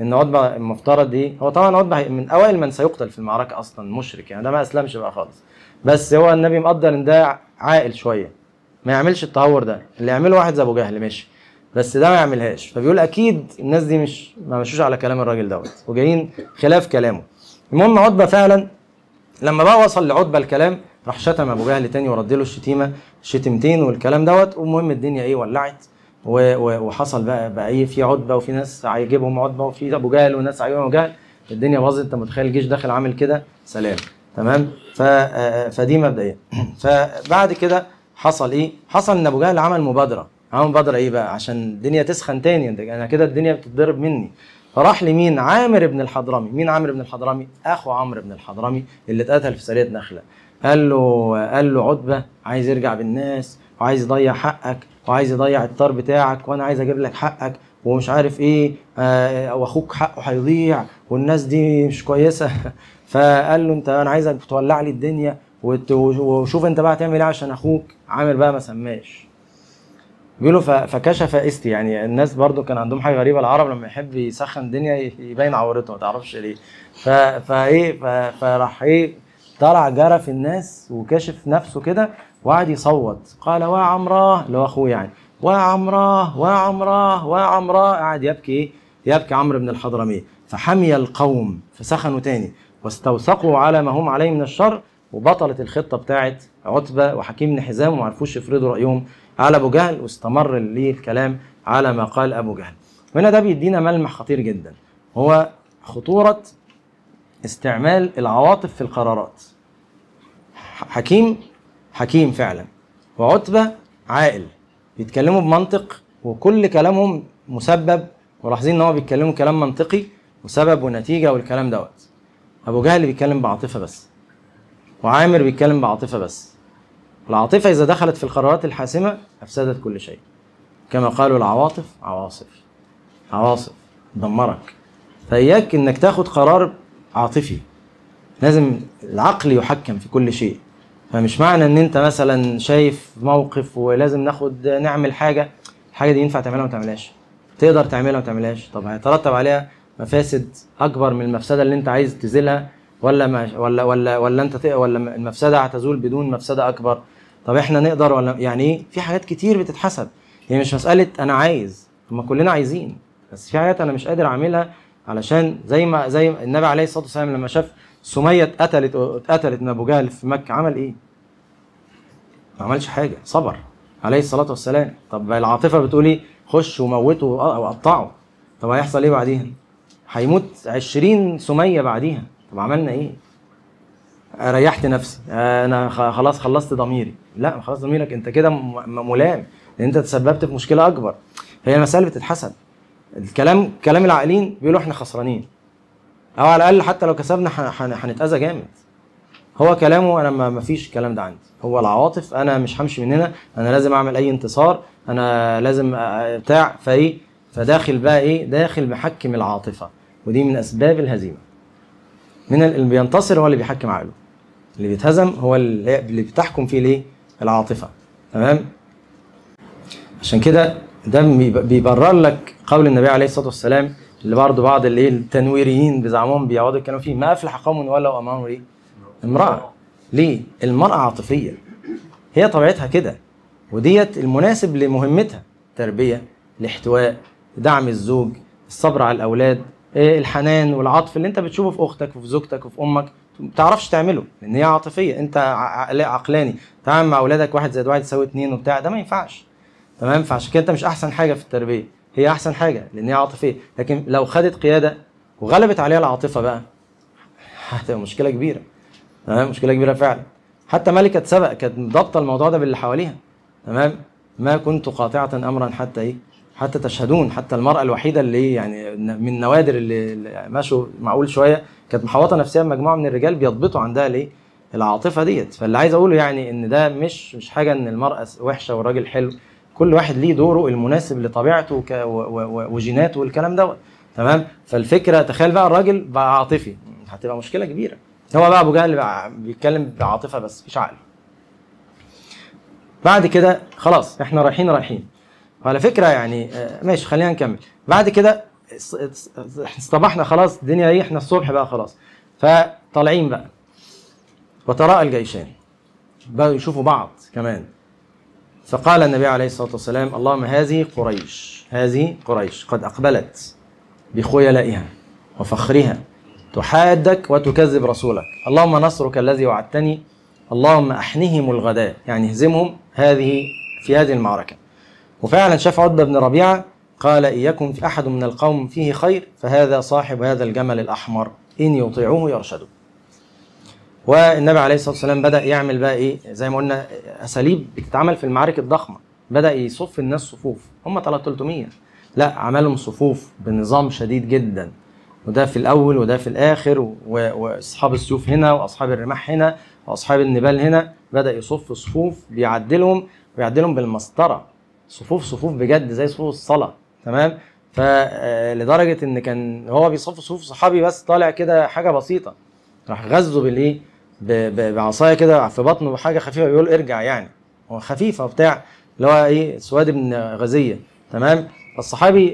ان عتبه المفترض ايه؟ هو طبعا عتبه من اوائل من سيقتل في المعركه اصلا، مشرك يعني، ده ما اسلمش بقى خالص، بس هو النبي مقدر ان ده عاقل شويه ما يعملش التهور ده، اللي يعمله واحد زي ابو جهل ماشي، بس ده ما يعملهاش، فبيقول اكيد الناس دي مش ما مشوش على كلام الراجل دوت وجايين خلاف كلامه. المهم عتبه فعلا لما بقى وصل لعتبه الكلام راح شتم ابو جهل تاني ورد له الشتيمه شتيمتين والكلام دوت، والمهم الدنيا ايه؟ ولعت وحصل بقى ايه؟ في عتبه وفي ناس عاجبهم عتبه وفي ابو جهل وناس عاجبهم ابو جهل، الدنيا باظت، انت متخيل الجيش داخل عامل كده سلام، تمام؟ فدي مبدئيا. فبعد كده حصل ايه؟ حصل ان ابو جهل عمل مبادره، ايه بقى؟ عشان الدنيا تسخن تاني، انا كده الدنيا بتتضرب مني، فراح لمين؟ عامر بن الحضرمي. مين عامر بن الحضرمي؟ اخو عمرو بن الحضرمي اللي اتقتل في سريه نخله. قال له عتبه عايز يرجع بالناس وعايز يضيع حقك وعايز يضيع الطار بتاعك وانا عايز اجيب لك حقك ومش عارف ايه، واخوك حقه هيضيع والناس دي مش كويسه. فقال له انا عايزك تولع لي الدنيا وشوف انت بقى هتعمل ايه عشان اخوك. عامر بقى ما سماش، بيقولوا فكشف استي، يعني الناس برضو كان عندهم حاجه غريبه، العرب لما يحب يسخن الدنيا يبين عورته ما تعرفش ليه، فايه فراح ايه طلع جرى في الناس وكشف نفسه كده وقعد يصوت، قال وعمراه اللي هو اخوه يعني، وعمراه وعمراه وعمراه، قعد يبكي عمرو بن الحضرمي، فحمي القوم فسخنوا تاني واستوثقوا على ما هم عليه من الشر، وبطلت الخطه بتاعت عتبه وحكيم بن حزام وما عرفوش يفرضوا رايهم على ابو جهل، واستمر ليه الكلام على ما قال ابو جهل. وهنا ده بيدينا ملمح خطير جدا، هو خطوره استعمال العواطف في القرارات. حكيم فعلا، وعتبه عاقل، بيتكلموا بمنطق وكل كلامهم مسبب، ولاحظين ان هو بيتكلموا كلام منطقي وسبب ونتيجه والكلام دوت. ابو جهل بيتكلم بعاطفه بس، وعامر بيتكلم بعاطفه بس، العاطفة إذا دخلت في القرارات الحاسمة أفسدت كل شيء، كما قالوا العواطف عواصف تدمرك. فإياك إنك تاخد قرار عاطفي، لازم العقل يحكم في كل شيء. فمش معنى إن أنت مثلا شايف موقف ولازم نعمل حاجة، الحاجة دي ينفع تعملها وما تعملهاش، تقدر تعملها وما تعملهاش، طب هيترتب عليها مفاسد أكبر من المفسدة اللي أنت عايز تزيلها، ولا ما ولا ولا ولا انت ولا المفسده هتزول بدون مفسده اكبر. طب احنا نقدر ولا يعني ايه؟ في حاجات كتير بتتحسب، هي مش مساله انا عايز، ما كلنا عايزين، بس في حاجات انا مش قادر اعملها، علشان زي النبي عليه الصلاه والسلام لما شاف سميه اتقتلت من ابو جهل في مكه عمل ايه؟ ما عملش حاجه، صبر عليه الصلاه والسلام. طب العاطفه بتقول ايه؟ خش وموته وقطعه، طب هيحصل ايه بعديها؟ هيموت 20 سميه بعديها، طب عملنا ايه؟ ريحت نفسي، انا خلاص خلصت ضميري، لا خلاص ضميرك انت كده ملام، لان انت تسببت في مشكله اكبر. فهي المساله بتتحسب. كلام العاقلين بيقولوا احنا خسرانين، او على الاقل حتى لو كسبنا هنتاذى جامد. هو كلامه انا ما فيش الكلام ده عندي، هو العواطف انا مش همشي من هنا، انا لازم اعمل اي انتصار، انا لازم بتاع فايه، فداخل بقى ايه؟ داخل بحكم العاطفه، ودي من اسباب الهزيمه. من اللي بينتصر هو اللي بيحكم عقله، اللي بيتهزم هو اللي بتحكم فيه الايه؟ العاطفه. تمام؟ عشان كده ده بيبرر لك قول النبي عليه الصلاه والسلام اللي برضه بعض الايه التنويريين بزعمهم بيقعدوا يتكلموا فيه، ما افلح قوم ولو امامهم ايه؟ امراه. ليه؟ المراه عاطفيه، هي طبيعتها كده، وديت المناسب لمهمتها، تربيه، الاحتواء، دعم الزوج، الصبر على الاولاد، الحنان والعطف اللي انت بتشوفه في اختك وفي زوجتك وفي امك، ما بتعرفش تعمله لان هي عاطفيه، انت عقلاني، تعامل مع اولادك 1+1=2 وبتاع، ده ما ينفعش. تمام؟ فعشان كده انت مش احسن حاجه في التربيه، هي احسن حاجه لان هي عاطفيه، لكن لو خدت قياده وغلبت عليها العاطفه بقى هتبقى مشكله كبيره. تمام؟ مشكله كبيره فعلا. حتى ملكه سبأ كانت ضابطه الموضوع ده باللي حواليها. تمام؟ ما كنت قاطعه امرا حتى ايه؟ حتى تشهدون. حتى المرأة الوحيدة اللي يعني من نوادر اللي ماشوا معقول شوية، كانت محوطة نفسيا مجموعة من الرجال بيضبطوا عندها الايه؟ العاطفة ديت. فاللي عايز أقوله يعني إن ده مش حاجة إن المرأة وحشة والراجل حلو، كل واحد ليه دوره المناسب لطبيعته وجيناته والكلام دوت. تمام؟ فالفكرة تخيل بقى الراجل بقى عاطفي، هتبقى مشكلة كبيرة. هو بقى أبو جهل بقى بيتكلم بعاطفة بس مفيش عقل. بعد كده خلاص إحنا رايحين. وعلى فكره يعني ماشي، خلينا نكمل. بعد كده اصطبحنا خلاص، الدنيا ايه، احنا الصبح بقى خلاص، فطالعين بقى. وتراءى الجيشان، بقوا يشوفوا بعض كمان. فقال النبي عليه الصلاه والسلام: اللهم هذه قريش قد اقبلت بخيلائها وفخرها تحادك وتكذب رسولك، اللهم نصرك الذي وعدتني، اللهم احنهم الغداء، يعني اهزمهم في هذه المعركه. وفعلا شاف عتبة بن ربيعة قال: إياكم في أحد من القوم فيه خير فهذا صاحب هذا الجمل الأحمر، إن يطيعوه يرشدوا. والنبي عليه الصلاة والسلام بدأ يعمل بقى إيه؟ زي ما قلنا أساليب بتتعمل في المعارك الضخمة، بدأ يصف الناس صفوف، هم 300، لا عملهم صفوف بنظام شديد جدا، وده في الأول وده في الآخر، وأصحاب السيوف هنا وأصحاب الرماح هنا وأصحاب النبال هنا، بدأ يصف صفوف بيعدلهم بالمسطرة، صفوف بجد زي صفوف الصلاة. تمام؟ فلدرجة ان كان هو بيصف صفوف صحابي بس طالع كده حاجة بسيطة، راح غزه بالايه؟ بعصاية كده في بطنه بحاجة خفيفة، بيقول ارجع، يعني هو خفيفة وبتاع، اللي هو ايه؟ سواد بن غزية. تمام؟ فالصحابي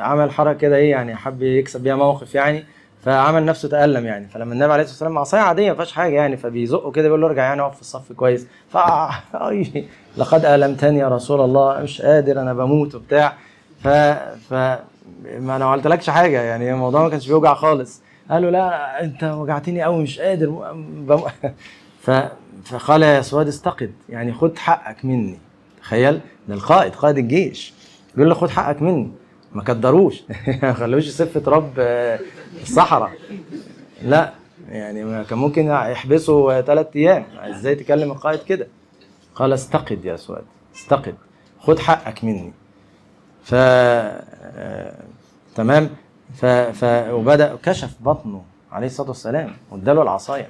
عمل حركة كده ايه؟ يعني حب يكسب بيها موقف يعني، فعمل نفسه تألم يعني. فلما النبي عليه الصلاة والسلام عصاية عادية ما فيهاش حاجة يعني، فبيزقه كده بيقول له ارجع يعني، اقف في الصف كويس. لقد ألمتني يا رسول الله، مش قادر، أنا بموت وبتاع. ما أنا ما عملتلكش حاجة يعني، الموضوع ما كانش بيوجع خالص. قال له: لا أنت وجعتني قوي، مش قادر. فقال: يا سواد استقد، يعني خد حقك مني. تخيل، ده قائد الجيش بيقول له خد حقك مني، ما كدروش، ما خلوش يصف تراب الصحراء، لا يعني كان ممكن يحبسه 3 أيام، ازاي تكلم القائد كده؟ قال: استقد يا سواد، استقد، خد حقك مني. ف تمام، وبدا كشف بطنه عليه الصلاه والسلام واداله العصايه،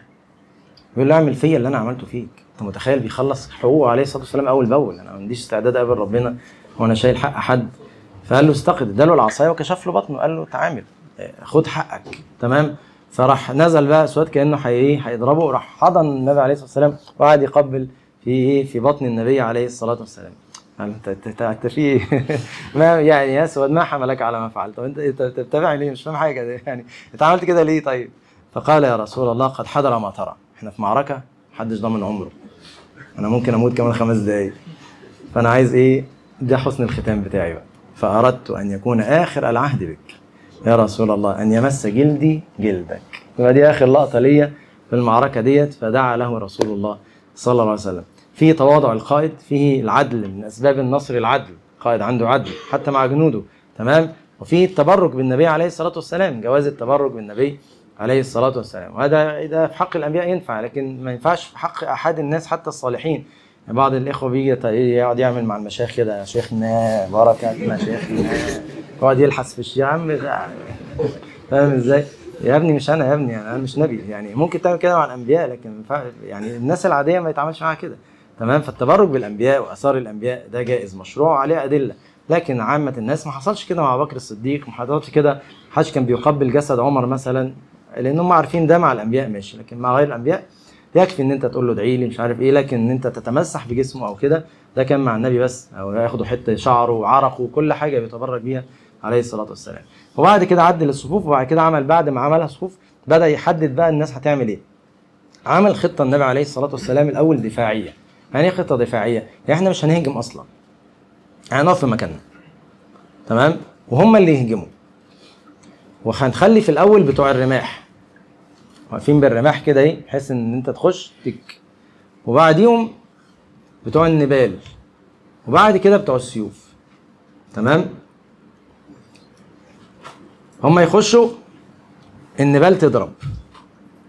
بيقول له: اعمل فيا اللي انا عملته فيك، انت متخيل بيخلص حقوقه عليه الصلاه والسلام اول باول. انا ما عنديش استعداد اقابل ربنا وانا شايل حق حد. فقال له استقد، اداله العصايه وكشف له بطنه، قال له اتعامل خد حقك تمام. فراح نزل بقى سواد كانه هيضربه، راح حضن النبي عليه الصلاه والسلام وقعد يقبل في بطن النبي عليه الصلاه والسلام. انت في ما يعني يا سواد ما حملك على ما فعلت؟ طب انت بتتابعني ليه؟ مش فاهم حاجه يعني، انت عملت كده ليه طيب؟ فقال يا رسول الله قد حضر ما ترى، احنا في معركه محدش ضامن عمره، انا ممكن اموت كمان 5 دقايق، فانا عايز ايه؟ ده حسن الختام بتاعي بقى. فاردت ان يكون اخر العهد بك يا رسول الله ان يمس جلدي جلدك، يبقى دي اخر لقطه ليا في المعركه ديت. فدعا له رسول الله صلى الله عليه وسلم. في تواضع القائد، فيه العدل، من اسباب النصر العدل، قائد عنده عدل حتى مع جنوده تمام. وفيه التبرك بالنبي عليه الصلاه والسلام، جواز التبرك بالنبي عليه الصلاه والسلام، وهذا اذا في حق الانبياء ينفع، لكن ما ينفعش في حق احد الناس حتى الصالحين. بعض الاخوه بيجي يقعد يعمل مع المشايخ كده، يا شيخنا بركه شيخنا، يقعد يلحس في الشيخ يا عم، فاهم ازاي؟ يا ابني مش انا، يا ابني انا مش نبي يعني، ممكن تعمل كده مع الانبياء لكن يعني الناس العاديه ما يتعاملش معاها كده تمام. فالتبرك بالانبياء واثار الانبياء ده جائز مشروع عليه ادله، لكن عامه الناس ما حصلش كده مع بكر الصديق، ما حصلش كده حدش كان بيقبل جسد عمر مثلا، لانهم عارفين ده مع الانبياء ماشي، لكن مع غير الانبياء يكفي ان انت تقول له ادعي لي مش عارف ايه، لكن ان انت تتمسح بجسمه او كده ده كان مع النبي بس، او ياخدوا حته شعره وعرقه وكل حاجه بيتبرك بيها عليه الصلاه والسلام. وبعد كده عدل الصفوف، وبعد كده عمل بعد ما عملها صفوف بدا يحدد بقى الناس هتعمل ايه. عمل خطه النبي عليه الصلاه والسلام الاول دفاعيه. يعني ايه خطه دفاعيه؟ يعني احنا مش هنهجم اصلا. هنقف في مكاننا تمام؟ وهم اللي يهجموا. وهنخلي في الاول بتوع الرماح واقفين بالرماح كده ايه، بحيث ان انت تخش تك، وبعديهم بتوع النبال، وبعد كده بتوع السيوف تمام. هم يخشوا النبال تضرب،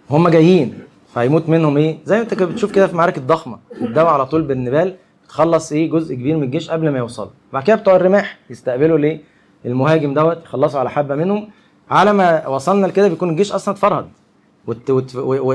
هم جايين فهيموت منهم ايه، زي ما انت بتشوف كده في المعارك الضخمه بيبداوا على طول بالنبال، بتخلص ايه جزء كبير من الجيش قبل ما يوصل. بعد كده بتوع الرماح يستقبلوا ليه المهاجم دوت، يخلصوا على حبه منهم، على ما وصلنا لكده بيكون الجيش اصلا اتفرهد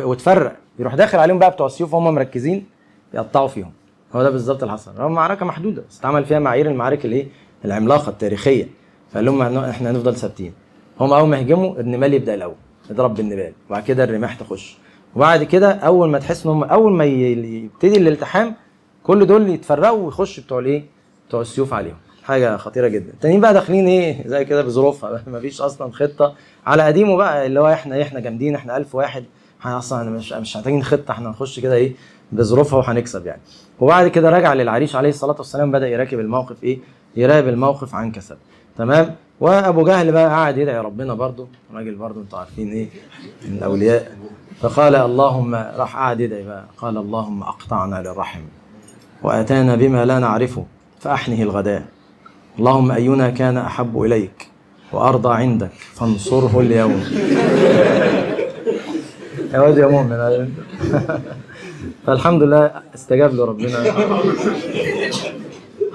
وتفرق، يروح داخل عليهم بقى بتوع السيوف وهم مركزين يقطعوا فيهم. هو ده بالظبط اللي حصل. رغم معركه محدوده استعمل فيها معايير المعارك الايه العملاقه التاريخيه، فقال لهم احنا هنفضل ثابتين. هم اول ما يهجموا النبال يبدا الاول يضرب بالنبال، وبعد كده الرماح تخش، وبعد كده اول ما تحس ان هم اول ما يبتدي الالتحام كل دول يتفرقوا ويخش بتوع الايه بتوع السيوف عليهم. حاجه خطيره جدا. التانيين بقى داخلين ايه زي كده بظروفها، مفيش اصلا خطه، على قديمه بقى اللي هو احنا جامدين، احنا 1000 واحد، احنا اصلا مش محتاجين خطه، احنا هنخش كده ايه بظروفها وهنكسب يعني. وبعد كده راجع للعريش عليه الصلاه والسلام، بدا يراقب الموقف ايه، يراقب الموقف عن كسب تمام. وابو جهل بقى قاعد يدعي ربنا، برضه راجل برضه انتوا عارفين ايه من الاولياء، فقال اللهم، راح قاعد يدعي بقى، قال اللهم اقطعنا للرحم واتانا بما لا نعرفه فاحنه الغداء، اللهم أينا كان أحب إليك وأرضى عندك فانصره اليوم. يا واد يا مؤمن. فالحمد لله استجاب له ربنا،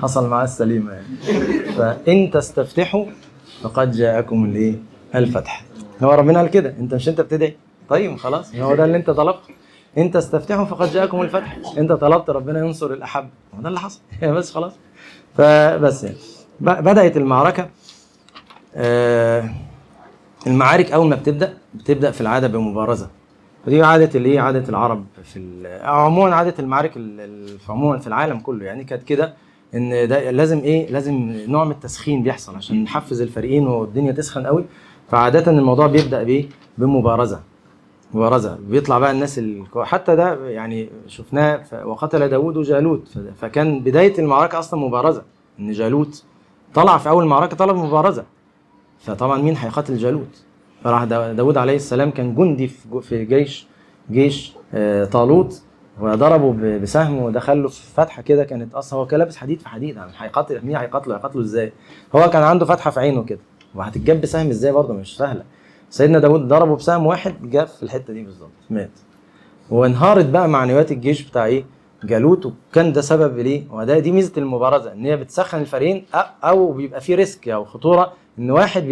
حصل معاه السليمة يعني. فإن تستفتحوا فقد جاءكم الإيه؟ الفتح. هو ربنا قال كده، أنت مش أنت بتدعي؟ طيب خلاص هو ده اللي أنت طلبته، إن تستفتحوا فقد جاءكم الفتح، أنت طلبت ربنا ينصر الأحب، هو ده اللي حصل بس خلاص. فبس يعني بدأت المعركة. المعارك أول ما بتبدأ في العادة بمبارزة، ودي عادة الايه؟ عادة العرب في عموما، عادة المعارك عموما في العالم كله يعني كانت كده، إن ده لازم إيه؟ لازم نوع من التسخين بيحصل عشان نحفز الفريقين والدنيا تسخن قوي. فعادة الموضوع بيبدأ بإيه؟ بمبارزة. مبارزة بيطلع بقى الناس حتى ده يعني شفناه، وقتل داوود وجالوت، فكان بداية المعركة أصلا مبارزة، إن جالوت طلع في أول معركة طلب مبارزة، فطبعا مين هيقاتل جالوت؟ فراح داوود عليه السلام كان جندي في جيش طالوت، وضربه بسهم ودخله في فتحة كده، كانت أصلا هو كان لابس حديد في حديد، يعني هيقاتل مين؟ هيقاتله إزاي؟ هو كان عنده فتحة في عينه كده، وهتتجاب بسهم إزاي برضه؟ مش سهلة. سيدنا داوود ضربه بسهم واحد جاب في الحته دي بالظبط، مات. وانهارت بقى معنويات الجيش بتاع ايه؟ جالوت، وكان ده سبب ليه؟ وده دي ميزه المبارزه، ان هي بتسخن الفريقين، او بيبقى في ريسك او خطوره ان واحد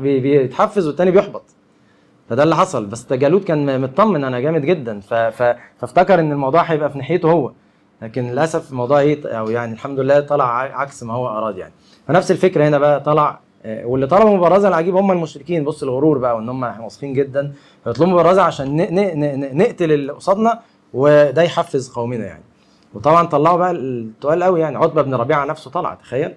بيتحفز والثاني بيحبط. فده اللي حصل. بس جالوت كان مطمن انا جامد جدا، فافتكر ان الموضوع هيبقى في ناحيته هو، لكن للاسف الموضوع ايه او يعني الحمد لله طلع عكس ما هو اراد يعني. فنفس الفكره هنا بقى طلع، واللي طلبوا مبارزه العجيب هم المشركين. بص الغرور بقى وان هم واثقين جدا فيطلبوا مبارزه عشان نقتل اللي قصادنا وده يحفز قومنا يعني. وطبعا طلعوا بقى التقال قوي يعني، عتبه بن ربيعه نفسه طلع، تخيل،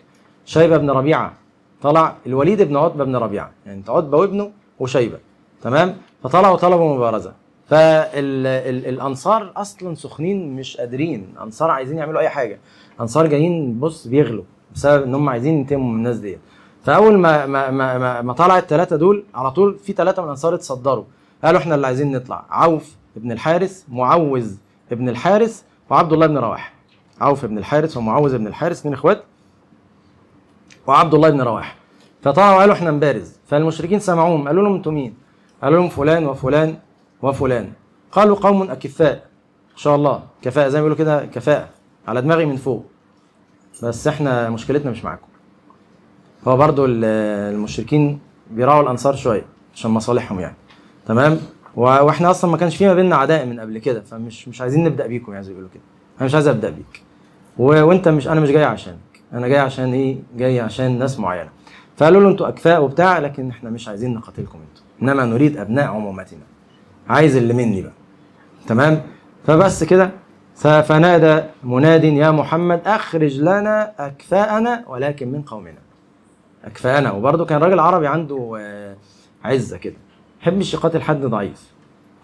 شيبه بن ربيعه طلع، الوليد بن عتبه بن ربيعه، يعني عتبه وابنه وشيبه، تمام؟ فطلعوا طلبوا مبارزه. فالانصار اصلا سخنين مش قادرين، انصار عايزين يعملوا اي حاجه، انصار جايين بص بيغلوا بسبب ان هم عايزين ينتقموا من الناس دي. فاول ما ما ما, ما طلع الثلاثه دول على طول في ثلاثه من الانصار اتصدروا، قالوا احنا اللي عايزين نطلع، عوف ابن الحارث، معوذ ابن الحارث، وعبد الله بن رواحه. عوف ابن الحارث ومعوذ ابن الحارث اثنين اخوات، وعبد الله بن رواحه. فطلعوا قالوا احنا نبارز. فالمشركين سمعوهم قالوا لهم انتم مين؟ قالوا لهم فلان وفلان وفلان. قالوا قوم اكفاء ان شاء الله، كفاءه زي ما بيقولوا كده، كفاءه على دماغي من فوق، بس احنا مشكلتنا مش معاكم. هو برضو المشركين بيراعوا الانصار شويه عشان مصالحهم يعني، تمام؟ واحنا اصلا ما كانش في ما بيننا عداء من قبل كده، فمش عايزين نبدا بيكم يعني زي ما بيقولوا كده، انا مش عايز ابدا بيك، وانت مش، انا مش جاي عشانك، انا جاي عشان ايه؟ جاي عشان ناس معينه. فقالوا له انتوا اكفاء وبتاع، لكن احنا مش عايزين نقاتلكم انتوا، انما نريد ابناء عمومتنا، عايز اللي مني بقى، تمام؟ فبس كده. فنادى مناد يا محمد اخرج لنا اكفاءنا ولكن من قومنا، اكفاءنا. وبرده كان راجل عربي عنده عزه كده، ما يحبش يقاتل حد ضعيف،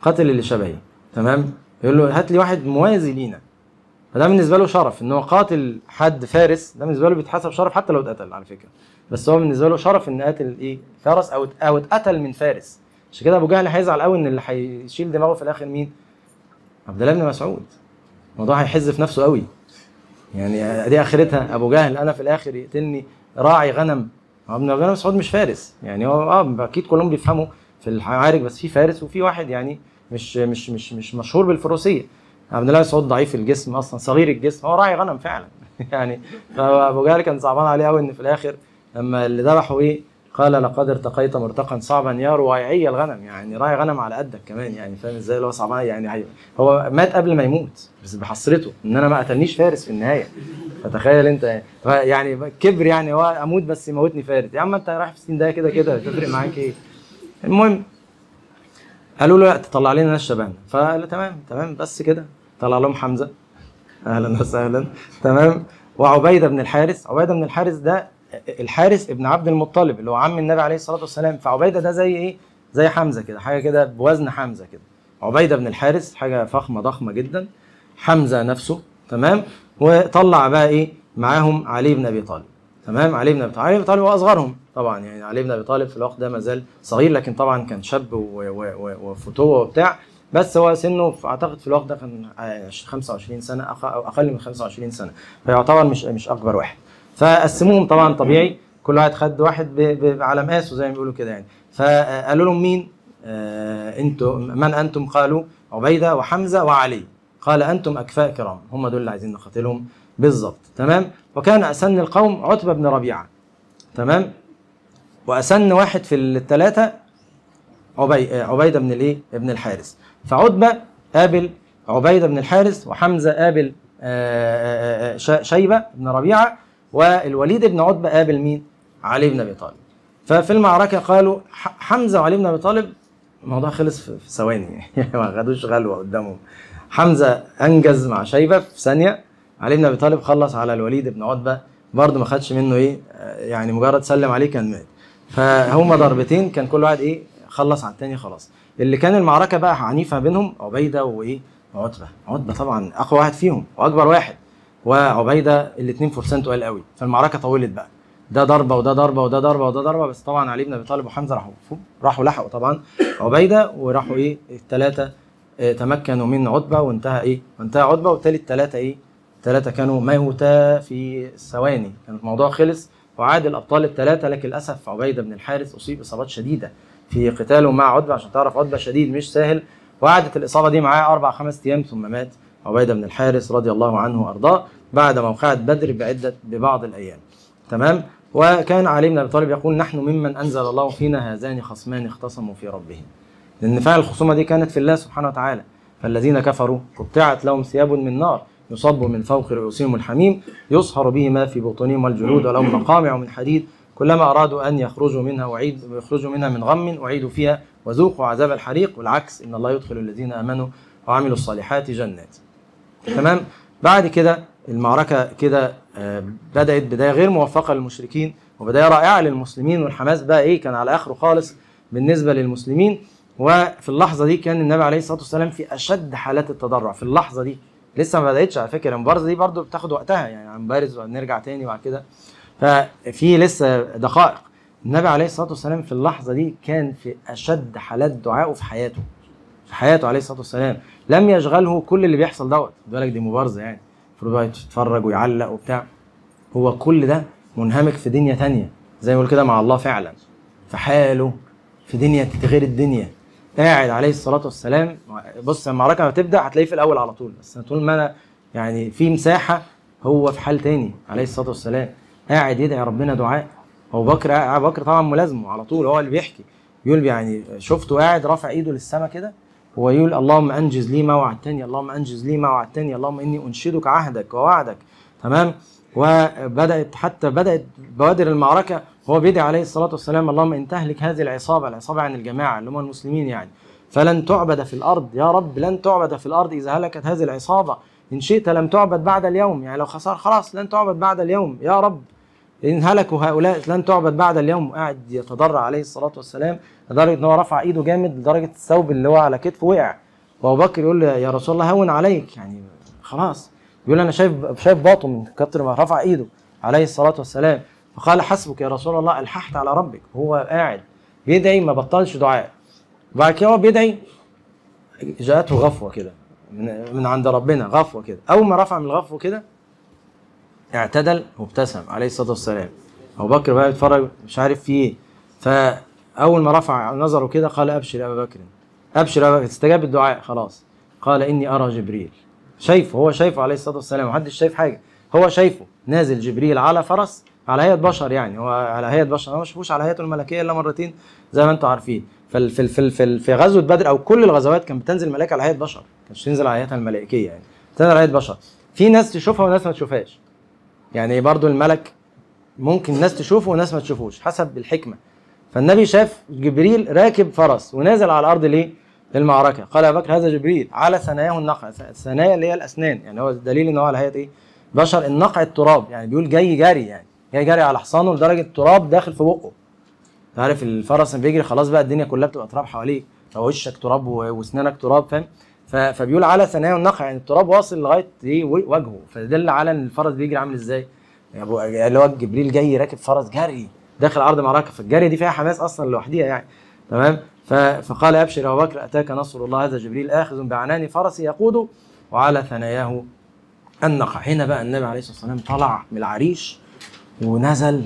قاتل اللي شبهي، تمام؟ يقول له هات لي واحد موازي لينا. فده بالنسبه له شرف ان هو قاتل حد فارس، ده بالنسبه له بيتحسب شرف حتى لو اتقتل على فكره، بس هو بالنسبه له شرف ان قاتل ايه؟ فارس او اتقتل من فارس. عشان كده ابو جهل هيزعل قوي ان اللي هيشيل دماغه في الاخر مين؟ عبد الله بن مسعود. الموضوع هيحز في نفسه قوي يعني، دي اخرتها ابو جهل، انا في الاخر يقتلني راعي غنم. عبد الله بن مسعود مش فارس يعني، هو اكيد كلهم بيفهموا في المعارك، بس في فارس وفي واحد يعني مش مش مش مش مشهور بالفروسيه. عبد الله بن مسعود ضعيف الجسم اصلا، صغير الجسم، هو راعي غنم فعلا يعني. فابو جهل كان صعبان عليه قوي ان في الاخر لما اللي ذبحوا ايه؟ قال لقد ارتقيت مرتقا صعبا يا رواعي الغنم، يعني راعي غنم على قدك كمان يعني، فاهم ازاي؟ اللي هو صعبان يعني، هو مات قبل ما يموت بس بحسرته ان انا ما قتلنيش فارس في النهايه. فتخيل انت يعني كبر يعني، هو اموت بس يموتني فارس، يا عم انت رايح في 60 دقيقه كده كده تفرق معاك ايه؟ المهم قالوا له لا تطلع لنا ناس شبهنا، فقال تمام بس كده. طلع لهم حمزه، اهلا وسهلا، تمام، وعبيده بن الحارث. عبيده بن الحارث ده الحارث ابن عبد المطلب اللي هو عم النبي عليه الصلاه والسلام، فعبيده ده زي ايه؟ زي حمزه كده، حاجه كده بوزن حمزه كده. عبيده بن الحارث حاجه فخمه ضخمه جدا، حمزه نفسه، تمام. وطلع بقى ايه معاهم؟ علي بن ابي طالب، تمام. علي بن ابي طالب هو اصغرهم طبعا يعني، علي بن ابي طالب في الوقت ده ما زال صغير، لكن طبعا كان شاب وفتوه وبتاع، بس هو سنه اعتقد في الوقت ده كان 25 سنه او اقل من 25 سنه، فيعتبر مش اكبر واحد. فقسموهم طبعا طبيعي، كل واحد خد واحد على مقاسه زي ما بيقولوا كده يعني. فقالوا لهم مين؟ من انتم؟ قالوا عبيده وحمزه وعلي. قال انتم اكفاء كرام، هم دول اللي عايزين نقاتلهم بالظبط، تمام. وكان اسن القوم عتبه بن ربيعه، تمام. واسن واحد في الثلاثه عبيده بن الايه؟ ابن الحارث. فعتبه قابل عبيده بن الحارث، وحمزه قابل شيبه بن ربيعه، والوليد بن عتبه قابل مين؟ علي بن ابي طالب. ففي المعركه قالوا حمزه وعلي بن ابي طالب الموضوع خلص في ثواني يعني، ما خدوش غلوه قدامهم. حمزه انجز مع شيبه في ثانيه، علي بن ابي طالب خلص على الوليد بن عتبه برضه ما خدش منه ايه يعني، مجرد سلم عليه كان مات. فهما ضربتين كان كل واحد ايه؟ خلص على الثاني خلاص. اللي كان المعركه بقى عنيفه بينهم عبيده وايه؟ عتبه. عتبه طبعا اقوى واحد فيهم واكبر واحد، وعبيده الاثنين فرسان تقال قوي، فالمعركه طولت بقى، ده ضربه وده ضربه وده ضربه وده ضربه، بس طبعا علي بن ابي طالب وحمزه راحوا لحقوا طبعا عبيده، وراحوا ايه؟ الثلاثه تمكنوا من عتبه، وانتهى ايه؟ وانتهى عتبه، وبالتالي الثلاثه ايه؟ الثلاثه كانوا موتى في ثواني، كان الموضوع خلص وعاد الابطال الثلاثه. لكن للاسف عبيده بن الحارث اصيب اصابات شديده في قتاله مع عتبه، عشان تعرف عتبه شديد مش سهل، وقعدت الاصابه دي معاه 4-5 ايام ثم مات عبيده بن الحارث رضي الله عنه وارضاه بعد موقعة بدر ببعض الايام، تمام. وكان علي بن ابي طالب يقول نحن ممن انزل الله فينا هذان خصمان اختصموا في ربهم، لأن فعل الخصومة دي كانت في الله سبحانه وتعالى. فالذين كفروا قطعت لهم ثياب من نار يصب من فوق رؤوسهم الحميم يصهر به ما في بطونهم والجلود ولهم مقامع من حديد كلما أرادوا أن يخرجوا منها ويخرجوا منها من غم أعيدوا فيها وذوقوا عذاب الحريق. والعكس إن الله يدخل الذين آمنوا وعملوا الصالحات جنات. تمام. بعد كده المعركة كده بدأت بداية غير موفقة للمشركين وبداية رائعة للمسلمين، والحماس بقى إيه كان على آخره خالص بالنسبة للمسلمين. وفي اللحظة دي كان النبي عليه الصلاة والسلام في أشد حالات التضرع. في اللحظة دي لسه ما بدأتش على فكرة المبارزة دي، برضو بتاخد وقتها يعني، هنبارز ونرجع تاني وبعد كده، ففي لسه دقائق. النبي عليه الصلاة والسلام في اللحظة دي كان في أشد حالات دعائه في حياته، في حياته عليه الصلاة والسلام. لم يشغله كل اللي بيحصل دوت، بالك دي مبارزة يعني المفروض بقى يتفرج ويعلق وبتاع، هو كل ده منهمك في دنيا تانية زي ما يقول كده مع الله فعلا، في حاله في دنيا غير الدنيا قاعد عليه الصلاة والسلام. بص المعركة ما تبدأ هتلاقيه في الأول على طول، بس طول ما أنا يعني في مساحة هو في حال تاني عليه الصلاة والسلام، قاعد يدعي ربنا دعاء. أبو بكر طبعا ملازمه على طول، هو اللي بيحكي يقول يعني شفته قاعد رافع إيده للسماء كده ويقول اللهم أنجز لي ما وعدتني، اللهم أنجز لي ما وعدتني، اللهم إني أنشدك عهدك ووعدك. تمام. وبدأت حتى بدأت بوادر المعركة هو بيدعي عليه الصلاة والسلام اللهم إن تهلك هذه العصابة، العصابة عن الجماعة اللي هم المسلمين يعني، فلن تعبد في الأرض يا رب، لن تعبد في الأرض إذا هلكت هذه العصابة، إن شئت لم تعبد بعد اليوم، يعني لو خسر خلاص لن تعبد بعد اليوم يا رب، إن هلكوا هؤلاء لن تعبد بعد اليوم. قاعد يتضرع عليه الصلاة والسلام لدرجة إن هو رفع إيده جامد لدرجة الثوب اللي هو على كتفه وقع، وأبو بكر يقول له يا رسول الله هون عليك يعني خلاص، يقول أنا شايف باطن من كتر ما رفع إيده عليه الصلاة والسلام. فقال حسبك يا رسول الله ألححت على ربك، هو قاعد بيدعي ما بطلش دعاء. وبعد كده هو بيدعي جاءته غفوة كده من عند ربنا، غفوة كده، أول ما رفع من الغفوة كده اعتدل وابتسم عليه الصلاة والسلام. أبو بكر بقى بيتفرج مش عارف في إيه، فأول ما رفع نظره كده قال أبشر يا أبا بكر، أبشر يا أبا بكر، استجاب الدعاء خلاص. قال إني أرى جبريل، شايفه هو، شايفه عليه الصلاة والسلام، محدش شايف حاجة، هو شايفه نازل جبريل على فرس على هيئة بشر يعني، هو على هيئة بشر، هو ما شافوش على هيئته الملكية إلا مرتين زي ما أنتم عارفين. في غزوة بدر أو كل الغزوات كان بتنزل ملائكة على هيئة بشر، ما كانتش تنزل على هيئتها الملائكية يعني، تنزل على هيئة بشر، في ناس تشوفها وناس ما تشوفهاش يعني، برضو الملك ممكن ناس تشوفه وناس ما تشوفوش حسب الحكمة. فالنبي شاف جبريل راكب فرس ونازل على الأرض ليه؟ للمعركة. قال يا بكر هذا جبريل على ثناياه النقع، الثنايا اللي هي الأسنان يعني، هو الدليل إن هو على هيئة إيه؟ بشر، النقع التراب يعني، بيقول جاي جاري يعني، جاي جاري على حصانه لدرجة التراب داخل في بقه. عارف الفرس اللي بيجري خلاص بقى الدنيا كلها بتبقى تراب حواليك، وشك تراب وأسنانك تراب، فاهم؟ فبيقول على ثنايا النقع يعني التراب واصل لغايه ايه وجهه، فدل على ان الفرس بيجري عامل ازاي؟ اللي هو جبريل جاي راكب فرس جري داخل عرض معركه، فالجري دي فيها حماس اصلا لوحديها يعني. تمام. فقال ابشر يا ابو بكر اتاك نصر الله، هذا جبريل اخذ بعنان فرسي يقوده وعلى ثناياه النقع. هنا بقى النبي عليه الصلاه والسلام طلع من العريش ونزل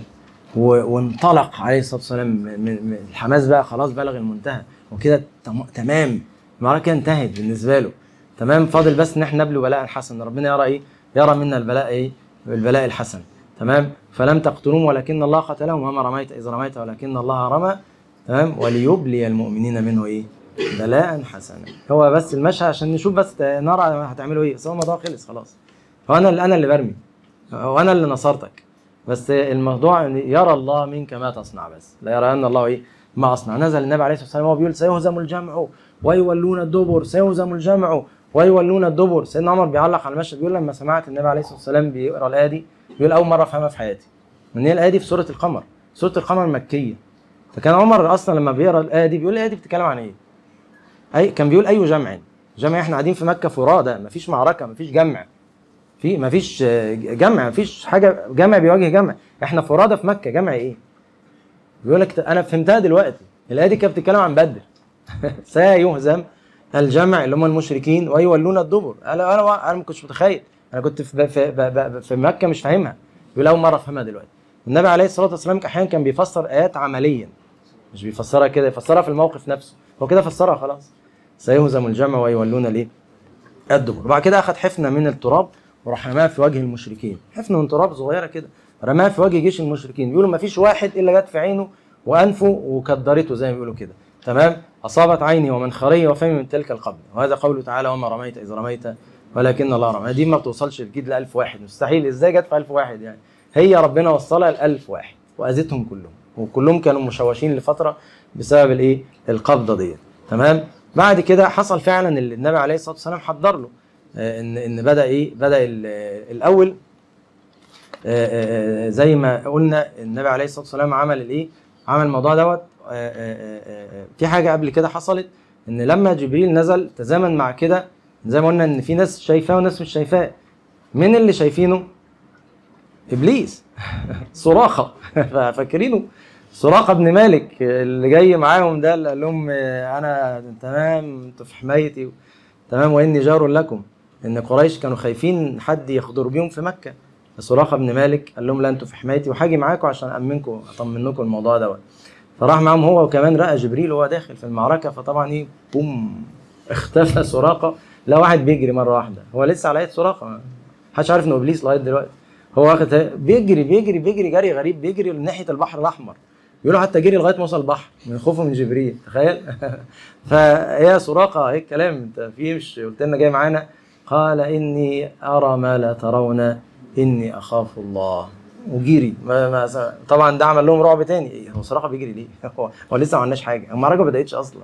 وانطلق عليه الصلاه والسلام، من الحماس بقى خلاص بلغ المنتهى وكده، تمام المعركة انتهت بالنسبة له. تمام. فاضل بس ان احنا نبلو بلاء حسن، ربنا يرى ايه؟ يرى منا البلاء ايه؟ البلاء الحسن. تمام. فلم تقتلوهم ولكن الله قتلهم، وما رميت اذ رميت ولكن الله رمى. تمام. وليبلي المؤمنين منه ايه؟ بلاء حسنا. هو بس المشهد عشان نشوف بس نرى هتعملوا ايه، بس هو الموضوع خلص خلاص، هو انا اللي برمي وانا اللي نصرتك، بس الموضوع يرى الله منك ما تصنع، بس لا يرى ان الله ايه؟ ما اصنع. نزل النبي عليه الصلاه والسلام وهو بيقول سيهزم الجمع ويولون الدبر، سيهزم الجمع ويولون الدبر. سيدنا عمر بيعلق على المشهد بيقول لما سمعت النبي عليه الصلاه والسلام بيقرا الايه دي، بيقول اول مره افهمها في حياتي. من هي الايه دي؟ في سوره القمر، سوره القمر مكيه. فكان عمر اصلا لما بيقرا الايه دي بيقول الايه دي بتتكلم عن ايه؟ كان بيقول اي جمع احنا قاعدين في مكه فرادى، مفيش معركه، مفيش جمع، في مفيش جمع، مفيش حاجه جمع بيواجه جمع، احنا فرادى في مكه، جمع ايه؟ بيقول لك انا فهمتها دلوقتي، الايه دي كانت بتتكلم عن بدر سيهزم الجمع اللي هم المشركين ويولون الدبر. انا ما كنتش متخيل، انا كنت في مكه مش فاهمها، بيقول اول مره افهمها دلوقتي. النبي عليه الصلاه والسلام احيانا كان بيفسر ايات عمليا، مش بيفسرها كده، يفسرها في الموقف نفسه، هو كده فسرها خلاص، سيهزم الجمع ويولون الايه؟ الدبر. وبعد كده اخذ حفنه من التراب وراح رماها في وجه المشركين، حفنه من تراب صغيره كده رماها في وجه جيش المشركين، بيقولوا ما فيش واحد الا جت في عينه وانفه وكدرته زي ما بيقولوا كده. تمام. أصابت عيني ومنخري وفمي من تلك القبلة. وهذا قوله تعالى وما رميت إذ رميت ولكن الله رمى. دي ما بتوصلش أكيد ل1000 واحد، مستحيل. إزاي جت في 1000 واحد يعني؟ هي ربنا وصلها ل1000 واحد وأذتهم كلهم، وكلهم كانوا مشوشين لفترة بسبب الإيه؟ القبضة ديت. تمام؟ بعد كده حصل فعلا اللي النبي عليه الصلاة والسلام حضر له، إن بدأ إيه؟ بدأ الأول زي ما قلنا النبي عليه الصلاة والسلام عمل الإيه؟ عمل الموضوع دوت. في حاجة قبل كده حصلت، إن لما جبريل نزل تزامن مع كده زي ما قلنا إن في ناس شايفاه وناس مش شايفاه. مين اللي شايفينه؟ إبليس صراخة فاكرينه سراقة بن مالك اللي جاي معاهم ده، اللي قال لهم أنا تمام أنتوا في حمايتي تمام وإني جار لكم. إن قريش كانوا خايفين حد يخضر بيهم في مكة، سراقة بن مالك قال لهم لا أنتوا في حمايتي وهاجي معاكم عشان أمنكم أطمنكم الموضوع دوت. فراح معاهم هو، وكمان رأى جبريل وهو داخل في المعركة، فطبعا إيه بوم اختفى سراقة، لا واحد بيجري مرة واحدة، هو لسه على يد سراقة محدش عارف إنه إبليس لغاية دلوقتي. هو واخد بيجري بيجري بيجري جري غريب، بيجري ناحية البحر الأحمر، يقولوا حتى جري لغايه ما وصل البحر من خوفه من جبريل، تخيل. فهي سراقه ايه الكلام انت في مش قلت لنا جاي معانا؟ قال اني ارى ما لا ترون اني اخاف الله وجري. طبعا ده عمل لهم رعب تاني، إيه هو سراقه بيجري ليه؟ هو لسه ما عملناش حاجه، المعركه ما بداتش اصلا،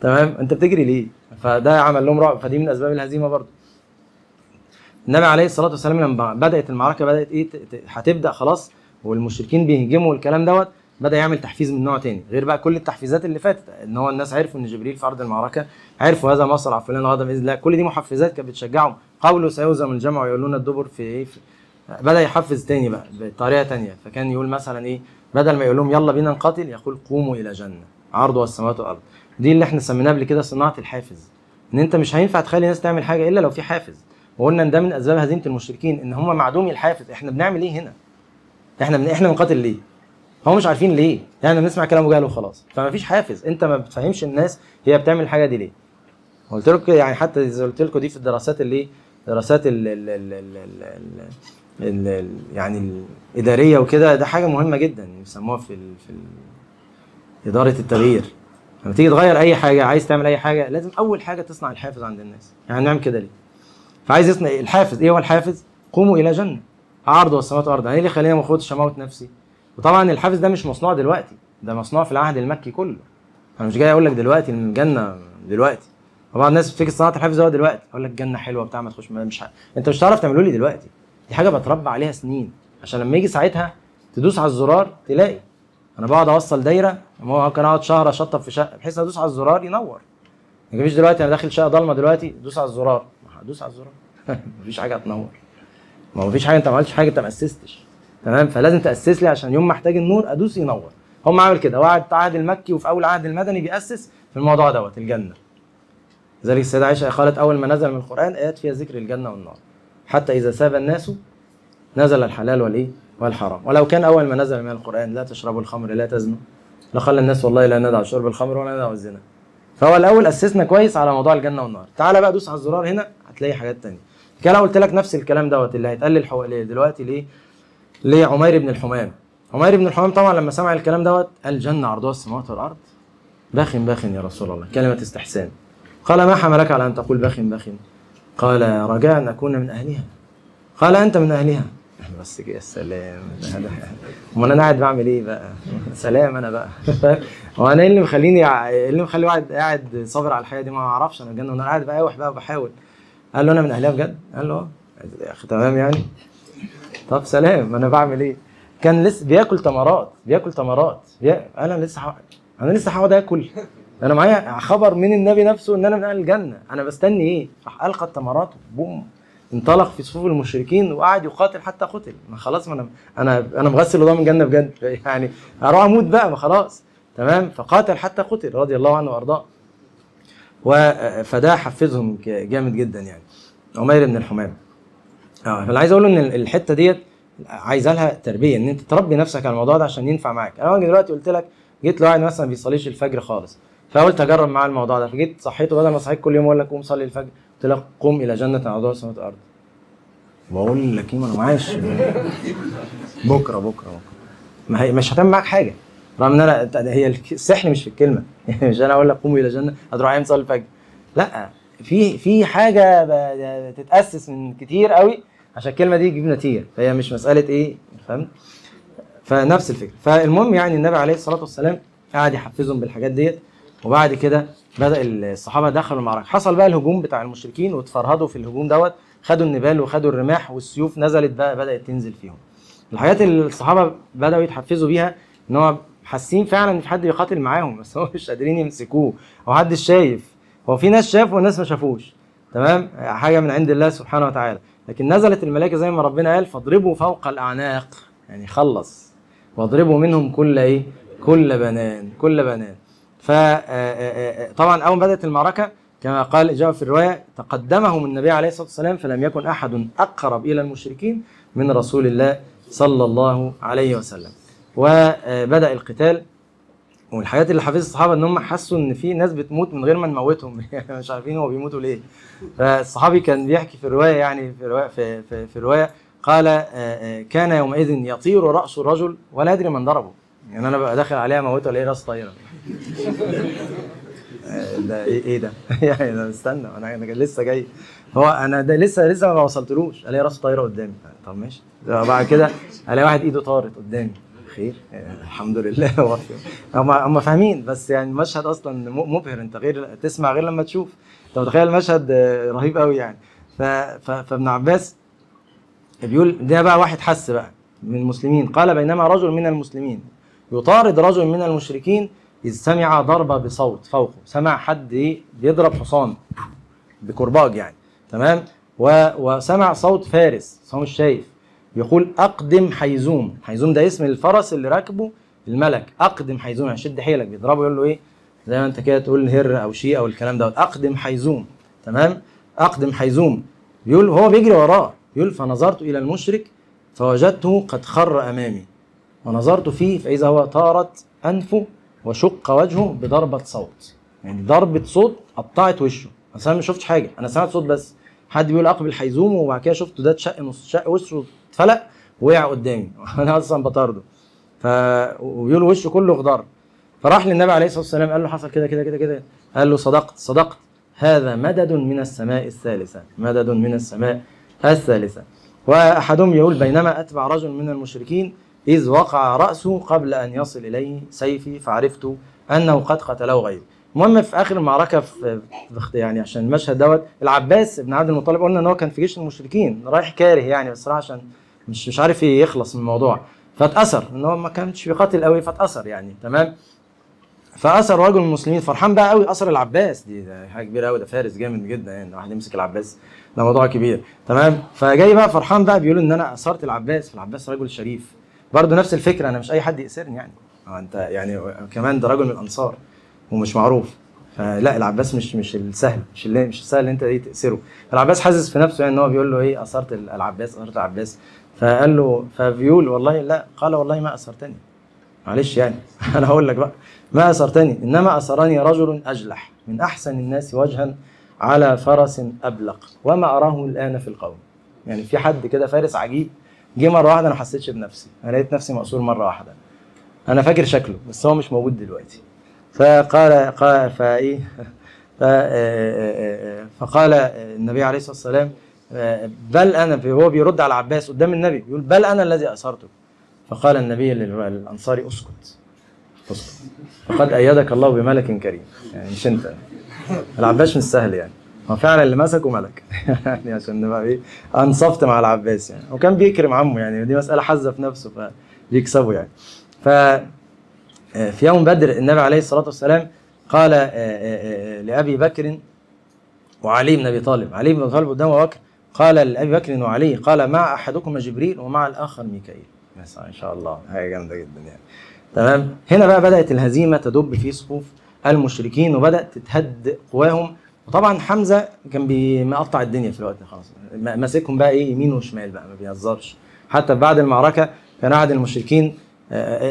تمام انت بتجري ليه؟ فده عمل لهم رعب، فدي من اسباب الهزيمه برضه. النبي عليه الصلاه والسلام لما بدات المعركه بدات ايه هتبدا خلاص والمشركين بيهجموا والكلام دوت، بدأ يعمل تحفيز من نوع تاني غير بقى كل التحفيزات اللي فاتت، ان هو الناس عرفوا ان جبريل في ارض المعركه، عرفوا هذا مصر على فلان غدا باذن الله، كل دي محفزات كانت بتشجعهم. قوله سيهزم الجمع ويولون الدبر في ايه، بدأ يحفز تاني بقى بطريقه تانيه. فكان يقول مثلا ايه، بدل ما يقول لهم يلا بينا نقاتل يقول قوموا الى جنه عرضها السماوات والارض. دي اللي احنا سميناها قبل كده صناعه الحافز، ان انت مش هينفع تخلي الناس تعمل حاجه الا لو في حافز. وقلنا ان ده من اسباب هزيمه المشركين، ان هم معدومي الحافز. احنا بنعمل ايه هنا؟ احنا بنقاتل ليه؟ هم مش عارفين ليه، يعني بنسمع كلام أبو جهل وخلاص، فمفيش حافز، أنت ما بتفهمش الناس هي بتعمل الحاجة دي ليه. قلت لكم يعني حتى قلت لكم دي في الدراسات اللي دراسات ال يعني الإدارية وكده، ده حاجة مهمة جدا بيسموها في إدارة التغيير. لما تيجي تغير أي حاجة، عايز تعمل أي حاجة، لازم أول حاجة تصنع الحافز عند الناس، يعني نعمل كده ليه؟ فعايز يصنع الحافز، إيه هو الحافز؟ قوموا إلى جنة عرضوا السماوات والأرض، يعني ليه خلينا ما أخدش شموت نفسي؟ وطبعا الحافز ده مش مصنوع دلوقتي، ده مصنوع في العهد المكي كله. انا مش جاي اقول لك دلوقتي الجنه دلوقتي، طبعا الناس بتفتكر صناعه الحافز هو دلوقتي، اقول لك جنه حلوه بتاع ما تخش، مش انت مش هتعرف تعمله لي دلوقتي، دي حاجه بتربى عليها سنين، عشان لما يجي ساعتها تدوس على الزرار تلاقي. انا بقعد اوصل دايره، ممكن اقعد شهر اشطب في شقه بحيث ادوس على الزرار ينور. ما تجيبليش دلوقتي انا داخل شقه ضلمه دلوقتي دوس على الزرار، ما هدوس على الزرار مفيش حاجه هتنور، ما فيش حاجه، انت ما عملتش حاجه، انت ما اسستش. تمام، فلازم تأسس لي عشان يوم محتاج النور ادوس ينور. هم عملوا كده، وعد العهد المكي وفي اول عهد المدني بيأسس في الموضوع دوت الجنه. لذلك السيده عائشه قالت اول ما نزل من القران ايات فيها ذكر الجنه والنار، حتى اذا ساب الناس نزل الحلال والايه والحرام، ولو كان اول ما نزل من القران لا تشربوا الخمر لا تزنوا لخلى الناس والله لا ندع شرب الخمر ولا ندع الزنا. فهو الاول اسسنا كويس على موضوع الجنه والنار، تعالى بقى دوس على الزرار هنا هتلاقي حاجات ثانيه. كده قلت لك نفس الكلام دوت اللي هيتقلل حواليه دلوقتي ليه؟ عمير بن الحمام. عمير بن الحمام طبعا لما سمع الكلام دوت قال جنة عرضها السماوات والارض، باخن باخن يا رسول الله، كلمة استحسان. قال ما حملك على ان تقول باخن باخن؟ قال رجاء ان اكون من اهلها. قال انت من اهلها، بس كده السلام، امال انا قاعد بعمل ايه بقى؟ سلام انا بقى، هو انا ايه اللي مخلي واحد قاعد صابر على الحياة دي؟ ما اعرفش انا الجنة، وانا قاعد بقاوح بقى وبحاول. قال له انا من اهلها بجد؟ قال له اه. يا اخي تمام يعني، طب سلام انا بعمل ايه؟ كان لسه بياكل تمرات، انا لسه هقعد اكل؟ انا معايا خبر من النبي نفسه ان انا من اهل الجنه، انا بستني ايه؟ راح القى التمرات بوم، انطلق في صفوف المشركين وقعد يقاتل حتى قتل. ما خلاص، ما انا مغسل وضع من الجنه بجد، يعني اروح اموت بقى، ما خلاص تمام. فقاتل حتى قتل رضي الله عنه وارضاه، فده حفزهم جامد جدا يعني عمير بن الحمام. فاللي عايز اقوله ان الحته ديت عايزه لها تربيه، ان انت تربي نفسك على الموضوع ده عشان ينفع معاك. انا دلوقتي قلت لك جيت لواحد مثلا ما بيصليش الفجر خالص، فقلت اجرب معاه الموضوع ده، فجيت صحيته بدل ما صحيت كل يوم اقول لك قوم صلي الفجر، قلت له قم الى جنه عرضها السماوات والارض. بقول لك ايه، ما انا معايش بكره، ما هي مش هتعمل معاك حاجه، رغم ان انا هي السحر مش في الكلمه يعني مش انا اقول لك قوم الى الجنه هتروح عين تصلي الفجر، لا في حاجه بتتاسس من كتير قوي عشان الكلمه دي تجيب نتيجه، فهي مش مساله ايه فاهم؟ فنفس الفكره. فالمهم يعني النبي عليه الصلاه والسلام قعد يحفزهم بالحاجات ديت، وبعد كده بدا الصحابه دخلوا المعركه. حصل بقى الهجوم بتاع المشركين واتفرهدوا في الهجوم دوت، خدوا النبال وخدوا الرماح والسيوف نزلت بقى بدات تنزل فيهم. الحاجات اللي الصحابه بداوا يتحفزوا بيها ان هو حاسين فعلا ان في حد بيقاتل معاهم بس هو مش قادرين يمسكوه او محدش شايف، هو في ناس شافوا وناس ما شافوش، تمام؟ حاجه من عند الله سبحانه وتعالى، لكن نزلت الملائكه زي ما ربنا قال فاضربوا فوق الاعناق، يعني خلص واضربوا منهم كل ايه؟ كل بنان، كل بنان. فطبعا اول ما بدات المعركه كما قال جاء في الروايه تقدمهم النبي عليه الصلاه والسلام فلم يكن احد اقرب الى المشركين من رسول الله صلى الله عليه وسلم. وبدا القتال، والحاجات اللي حفزت الصحابه ان هم حسوا ان في ناس بتموت من غير ما نموتهم مش عارفين هو بيموتوا ليه. فالصحابي كان بيحكي في الروايه يعني في الروايه قال كان يومئذ يطير راس الرجل ولا ادري من ضربه، يعني انا ببقى داخل عليها موته الاقي راس طايره ده ايه ده؟ يعني ده استنى انا كان لسه جاي، هو انا ده لسه ما وصلتلوش الاقي راسه طايره قدامي، طب ماشي. بعد كده الاقي واحد ايده طارت قدامي، خير الحمد لله وافي. هم فاهمين بس يعني المشهد اصلا مبهر، انت غير تسمع غير لما تشوف، انت متخيل المشهد رهيب قوي يعني. فابن عباس بيقول ده بقى واحد حس بقى من المسلمين، قال بينما رجل من المسلمين يطارد رجل من المشركين إذ سمع ضربة بصوت فوقه، سمع حد بيضرب حصان بكرباج يعني، تمام؟ وسمع صوت فارس، صوت شايف يقول أقدم حيزوم، حيزوم ده اسم الفرس اللي راكبه الملك، أقدم حيزوم يعني شد حيلك، بيضربه يقول له إيه؟ زي ما أنت كده تقول هر أو شيء أو الكلام ده، أقدم حيزوم، تمام؟ أقدم حيزوم، بيقول هو بيجري وراه، بيقول فنظرت إلى المشرك فوجدته قد خر أمامي، ونظرت فيه فإذا هو طارت أنفه وشق وجهه بضربة صوت، يعني ضربة صوت قطعت وشه، بس انا ما شفتش حاجة، انا سمعت صوت بس، حد بيقول اقبل حيزومه، وبعد كده شفته ده اتشق نص، اتشق وشه اتفلق ووقع قدامي وانا اصلا بطارده، وبيقول وشه كله غدار. فراح للنبي عليه الصلاة والسلام قال له حصل كده كده كده كده، قال له صدقت صدقت، هذا مدد من السماء الثالثة، مدد من السماء الثالثة. وأحدهم يقول بينما أتبع رجل من المشركين إذ وقع رأسه قبل أن يصل إليه سيفي فعرفت أنه قد قتله غيري. المهم في آخر المعركة يعني عشان المشهد دوت العباس بن عبد المطلب قلنا إن هو كان في جيش المشركين رايح كاره يعني بصراحة عشان مش عارف يخلص من الموضوع، فاتأثر إن هو ما كانش بيقاتل قوي فاتأثر يعني، تمام؟ فأثر رجل من المسلمين، فرحان بقى قوي أثر العباس، دي حاجة كبيرة قوي، ده فارس جامد جدا يعني الواحد يمسك العباس ده موضوع كبير، تمام؟ فجاي بقى فرحان بقى بيقول إن أنا أثرت العباس، فالعباس رجل شريف. برضه نفس الفكره انا مش اي حد يأسرني يعني، انت يعني كمان ده رجل من الانصار ومش معروف، فلا العباس مش السهل، مش السهل اللي انت ايه تأسره. العباس حاسس في نفسه يعني ان هو بيقول له ايه اثرت العباس اثرت العباس، فقال له فبيقول والله لا، قال والله ما اثرتني، معلش يعني انا هقول لك بقى ما اثرتني، انما اثرني رجل اجلح من احسن الناس وجها على فرس ابلق وما اراه الان في القوم، يعني في حد كده فارس عجيب جه مره واحده انا ما حسيتش بنفسي، انا لقيت نفسي مقصور مره واحده. انا فاكر شكله بس هو مش موجود دلوقتي. فقال فقال النبي عليه الصلاه والسلام بل انا، هو بيرد على العباس قدام النبي بيقول بل انا الذي اثرته. فقال النبي للانصاري اسكت اسكت فقد ايدك الله بملك كريم، يعني مش انت، العباس مش سهل يعني، هو فعلا اللي مسكه ملك يعني عشان نبقى ايه انصفت مع العباس يعني، وكان بيكرم عمه يعني، دي مساله حزه في نفسه فبيكسبه يعني. في يوم بدر النبي عليه الصلاه والسلام قال لابي بكر وعلي بن ابي طالب، علي بن ابي طالب قدام ابو بكر، قال لابي بكر وعلي قال مع احدكم جبريل ومع الاخر ميكائيل، ان شاء الله حاجه جامده جدا يعني، تمام؟ هنا بقى بدات الهزيمه تدب في صفوف المشركين وبدات تتهد قواهم، وطبعا حمزه كان بيقطع الدنيا في الوقت ده خلاص، ماسكهم بقى ايه يمين وشمال بقى ما بيهزرش، حتى بعد المعركه كان قاعد المشركين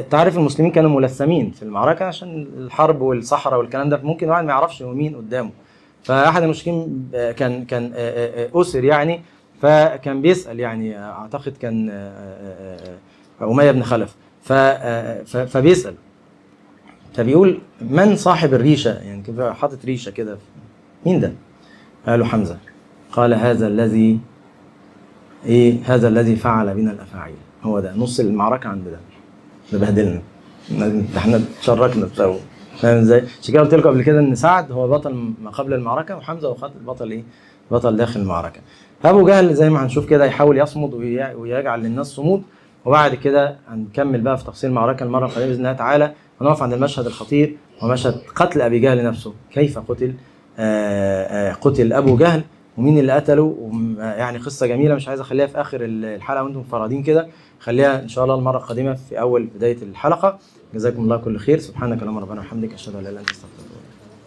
تعرف المسلمين كانوا ملثمين في المعركه عشان الحرب والصحراء والكلام ده، ممكن واحد ما يعرفش هو مين قدامه، فاحد المشركين كان اسر يعني، فكان بيسال يعني اعتقد كان اميه بن خلف، فبيسال فبيقول من صاحب الريشة، يعني كده حاطط ريشة كده، مين ده؟ قالوا حمزة. قال هذا الذي هذا الذي فعل بنا الأفاعيل، هو ده نص المعركة عند ده بهدلنا، احنا اتشركنا في، فاهم ازاي؟ عشان كده قلت لكم قبل كده ان سعد هو بطل ما قبل المعركة، وحمزة هو بطل بطل داخل المعركة. أبو جهل زي ما هنشوف كده يحاول يصمد ويجعل للناس صمود، وبعد كده هنكمل بقى في تفصيل المعركة المرة القادمة بإذن الله تعالى. هنقف عند المشهد الخطير ومشهد قتل أبي جهل نفسه، كيف قتل قتل أبو جهل ومين اللي قتله، يعني قصة جميلة مش عايز أخليها في آخر الحلقة وأنتم فرادين كده، خليها إن شاء الله المرة القادمة في أول بداية الحلقة. جزاكم الله كل خير، سبحانك اللهم ربنا وبحمدك، أشهد أن لا إله إلا أنت، أستغفرك.